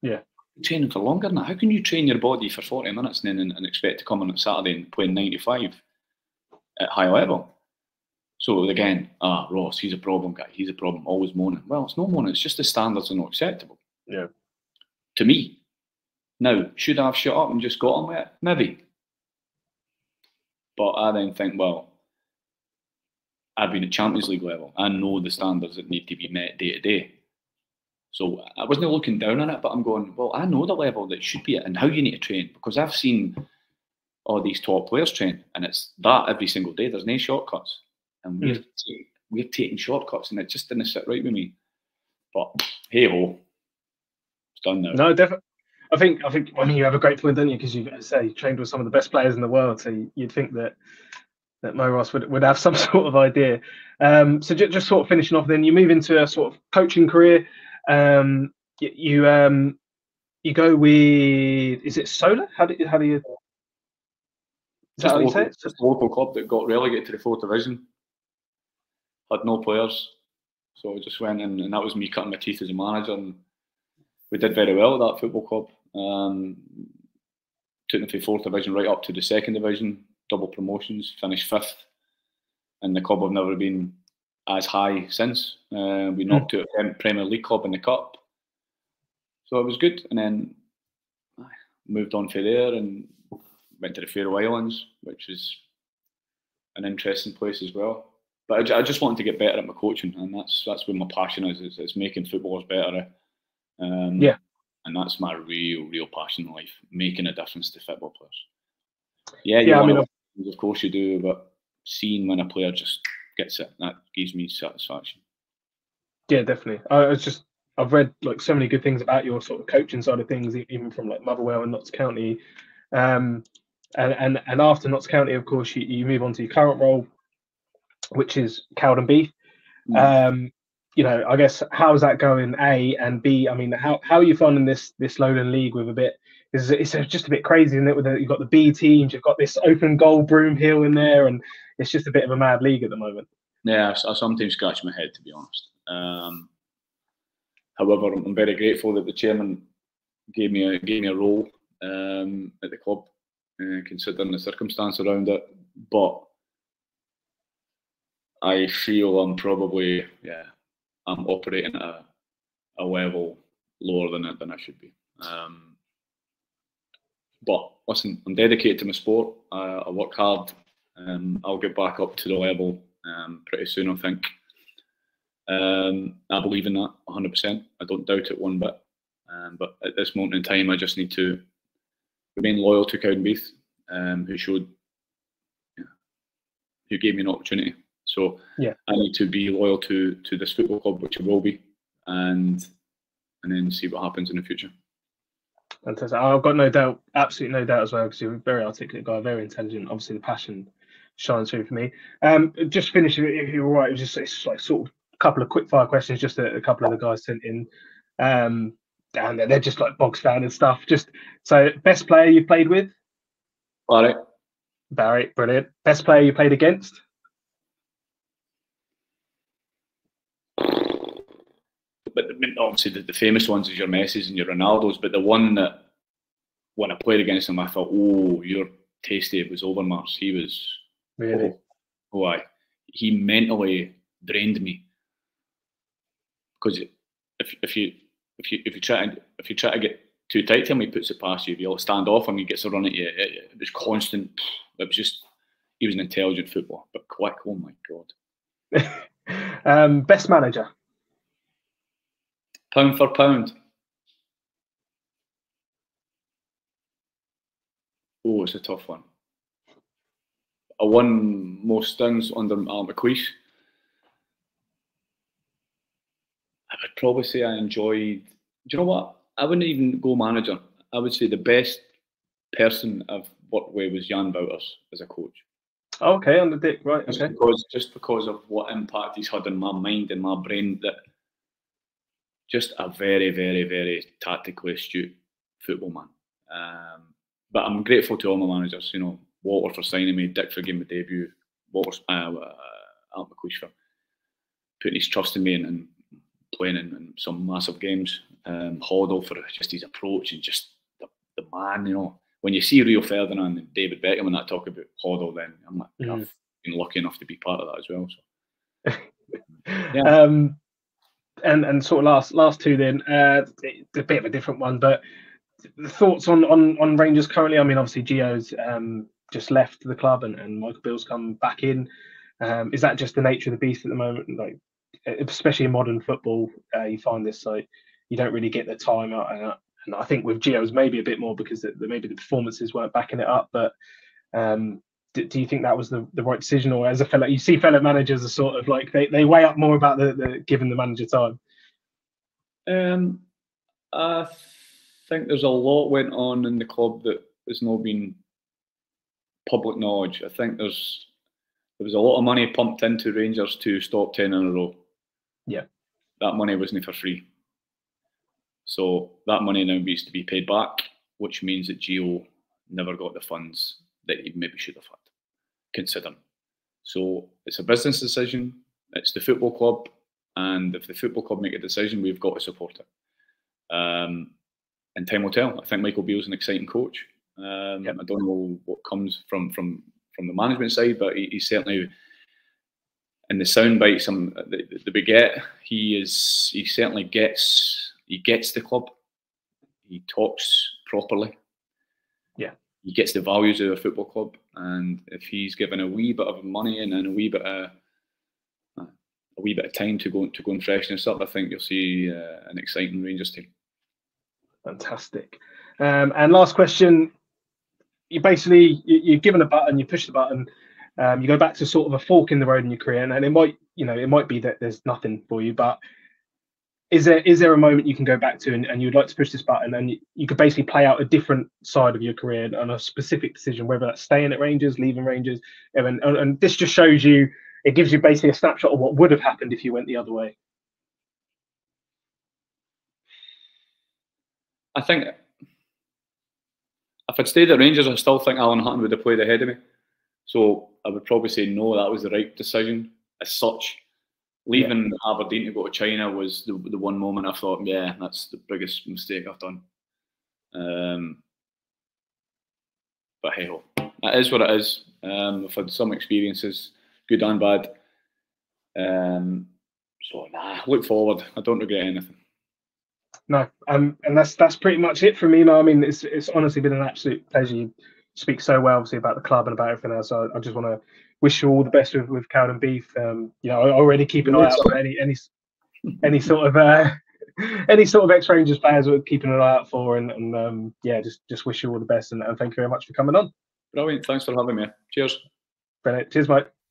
Yeah. Training for longer than that. How can you train your body for forty minutes and then and, and expect to come on a Saturday and play ninety-five at high level? So again, ah, Ross, he's a problem guy. He's a problem, always moaning. Well, it's not moaning. It's just the standards are not acceptable. Yeah. To me. Now, should I have shut up and just got on with it? Maybe. But I then think, well, I've been at Champions League level. I know the standards that need to be met day to day. So I wasn't looking down on it, but I'm going, well, I know the level that should be at and how you need to train, because I've seen all these top players train, and it's that every single day. There's no shortcuts. And we're, mm. take, we're taking shortcuts, and it just didn't sit right with me. But hey-ho, it's done now. No, definitely. I think I think I mean you have a great point, don't you? Because you say you trained with some of the best players in the world, so you'd think that that Mo Ross would would have some sort of idea. Um, so just, just sort of finishing off, then you move into a sort of coaching career. Um, you you, um, you go with is it Solar? How do how do you? Is that how you say it? Just a local club that got relegated to the fourth division. Had no players. So I just went in, and that was me cutting my teeth as a manager, and we did very well at that football club. Um, took them from fourth division right up to the second division, double promotions, finished fifth, and the club have never been as high since. Uh, we knocked mm. out a Premier League club in the cup, so it was good. And then I moved on from there and went to the Faroe Islands, which is an interesting place as well. But I, I just wanted to get better at my coaching, and that's that's where my passion is. It's, it's making footballers better. Um, yeah, and that's my real, real passion in life: making a difference to football players. Yeah, you yeah. I mean, of course you do, but seeing when a player just gets it, that gives me satisfaction. Yeah, definitely. I was just I've read like so many good things about your sort of coaching side of things, even from like Motherwell and Notts County, um, and and and after Notts County, of course, you, you move on to your current role, which is Cowden Beef. Mm. Um, you know, I guess how's that going? A and B. I mean, how how are you finding this this Lowland League with a bit? It's, it's just a bit crazy, isn't it? With the, you've got the B teams, you've got this open goal Broomhill in there, and it's just a bit of a mad league at the moment. Yeah, I, I sometimes scratch my head, to be honest. Um, however, I'm very grateful that the chairman gave me a gave me a role um, at the club, uh, considering the circumstance around it. But I feel I'm probably yeah I'm operating at a, a level lower than it than I should be. Um, But listen, I'm dedicated to my sport. Uh, I work hard. Um, I'll get back up to the level um, pretty soon, I think. Um, I believe in that one hundred percent. I don't doubt it one bit. Um, but at this moment in time, I just need to remain loyal to Cowdenbeath, um, who showed, you know, who gave me an opportunity. So yeah. I need to be loyal to to this football club, which I will be, and and then see what happens in the future. Fantastic. I've got no doubt, absolutely no doubt as well, because you're a very articulate guy, very intelligent. Obviously, the passion shines through for me. Um, just finish, if you're all right, it was just it's like sort of a couple of quick fire questions, just a, a couple of the guys sent in um, down there. They're just like bog standard stuff. Just so, best player you played with? Barry. Barry, brilliant. Best player you played against? But obviously the, the famous ones is your Messis and your Ronaldos, but the one that when I played against him, I thought, oh, you're tasty. It was Overmars. He was really, oh, I, he mentally drained me, because if if you if you if you try to if you try to get too tight to him, he puts it past you. If you stand off him, he gets a run at you. It, it, it was constant. It was just he was an intelligent footballer, but quick. Oh my god. um, best manager. Pound for pound. Oh, it's a tough one. I won most things under Al McLeish. I would probably say I enjoyed, do you know what? I wouldn't even go manager. I would say the best person I've worked with was Jan Wouters as a coach. Oh, okay, on the Dick, right. Just, okay. because, just because of what impact he's had on my mind and my brain, that just a very, very, very tactically astute football man. Um, but I'm grateful to all my managers, you know, Walter for signing me, Dick for giving me debut, Walter, uh, uh, Alan McLeish for putting his trust in me and, and playing in, in some massive games, um, Hoddle for just his approach and just the, the man, you know. When you see Rio Ferdinand and David Beckham and that talk about Hoddle, then I'm like, mm. I've been lucky enough to be part of that as well. So. Yeah. um, And and sort of last last two then, uh, it's a bit of a different one, but the thoughts on on on Rangers currently. I mean, obviously Gio's um, just left the club, and, and Michael Beale's come back in. Um, is that just the nature of the beast at the moment? Like, especially in modern football, uh, you find this, so you don't really get the time out. And, and I think with Gio's maybe a bit more, because the, the, maybe the performances weren't backing it up. But um, do, do you think that was the, the right decision, or as a fellow, you see fellow managers are sort of like they, they weigh up more about the, the giving the manager time? Um, I think there's a lot went on in the club that has not been public knowledge. I think there's there was a lot of money pumped into Rangers to stop ten in a row. Yeah, that money wasn't for free, so that money now needs to be paid back, which means that Gio never got the funds that he maybe should have had, considering. So it's a business decision. It's the football club. And if the football club make a decision, we've got to support it. Um, and time will tell. I think Michael Beale's an exciting coach. Um, yep. I don't know what comes from from from the management side, but he, he certainly, in the sound bites um, that the, the we get, he is he certainly gets he gets the club. He talks properly. Yeah, he gets the values of a football club, and if he's given a wee bit of money and, and a wee bit of a wee bit of time to go to go and freshen us up, I think you'll see uh, an exciting Rangers team. Fantastic. Um, and last question. You basically, you, you're given a button, you push the button, um, you go back to sort of a fork in the road in your career, and, and it might, you know, it might be that there's nothing for you, but is there is there a moment you can go back to and, and you'd like to push this button, and you, you could basically play out a different side of your career and, and a specific decision, whether that's staying at Rangers, leaving Rangers, and, and, and this just shows you, it gives you basically a snapshot of what would have happened if you went the other way. I think if I'd stayed at Rangers, I still think Alan Hutton would have played ahead of me. So I would probably say no, that was the right decision as such. Leaving yeah. Aberdeen to go to China was the, the one moment I thought, yeah, that's the biggest mistake I've done. Um, but hey-ho, that is what it is. Um, I've had some experiences, good and bad. Um, so nah, look forward. I don't regret anything. No, um, and that's that's pretty much it for me. No, I mean, it's it's honestly been an absolute pleasure. You speak so well, obviously, about the club and about everything else. I, I just want to wish you all the best with, with Cowden Beef. Um, you know, I already keep an eye out for any any any sort of uh, any sort of ex-Rangers players we're keeping an eye out for. And, and um, yeah, just just wish you all the best, and, and thank you very much for coming on. Brilliant, thanks for having me. Cheers. Brilliant. Cheers, mate.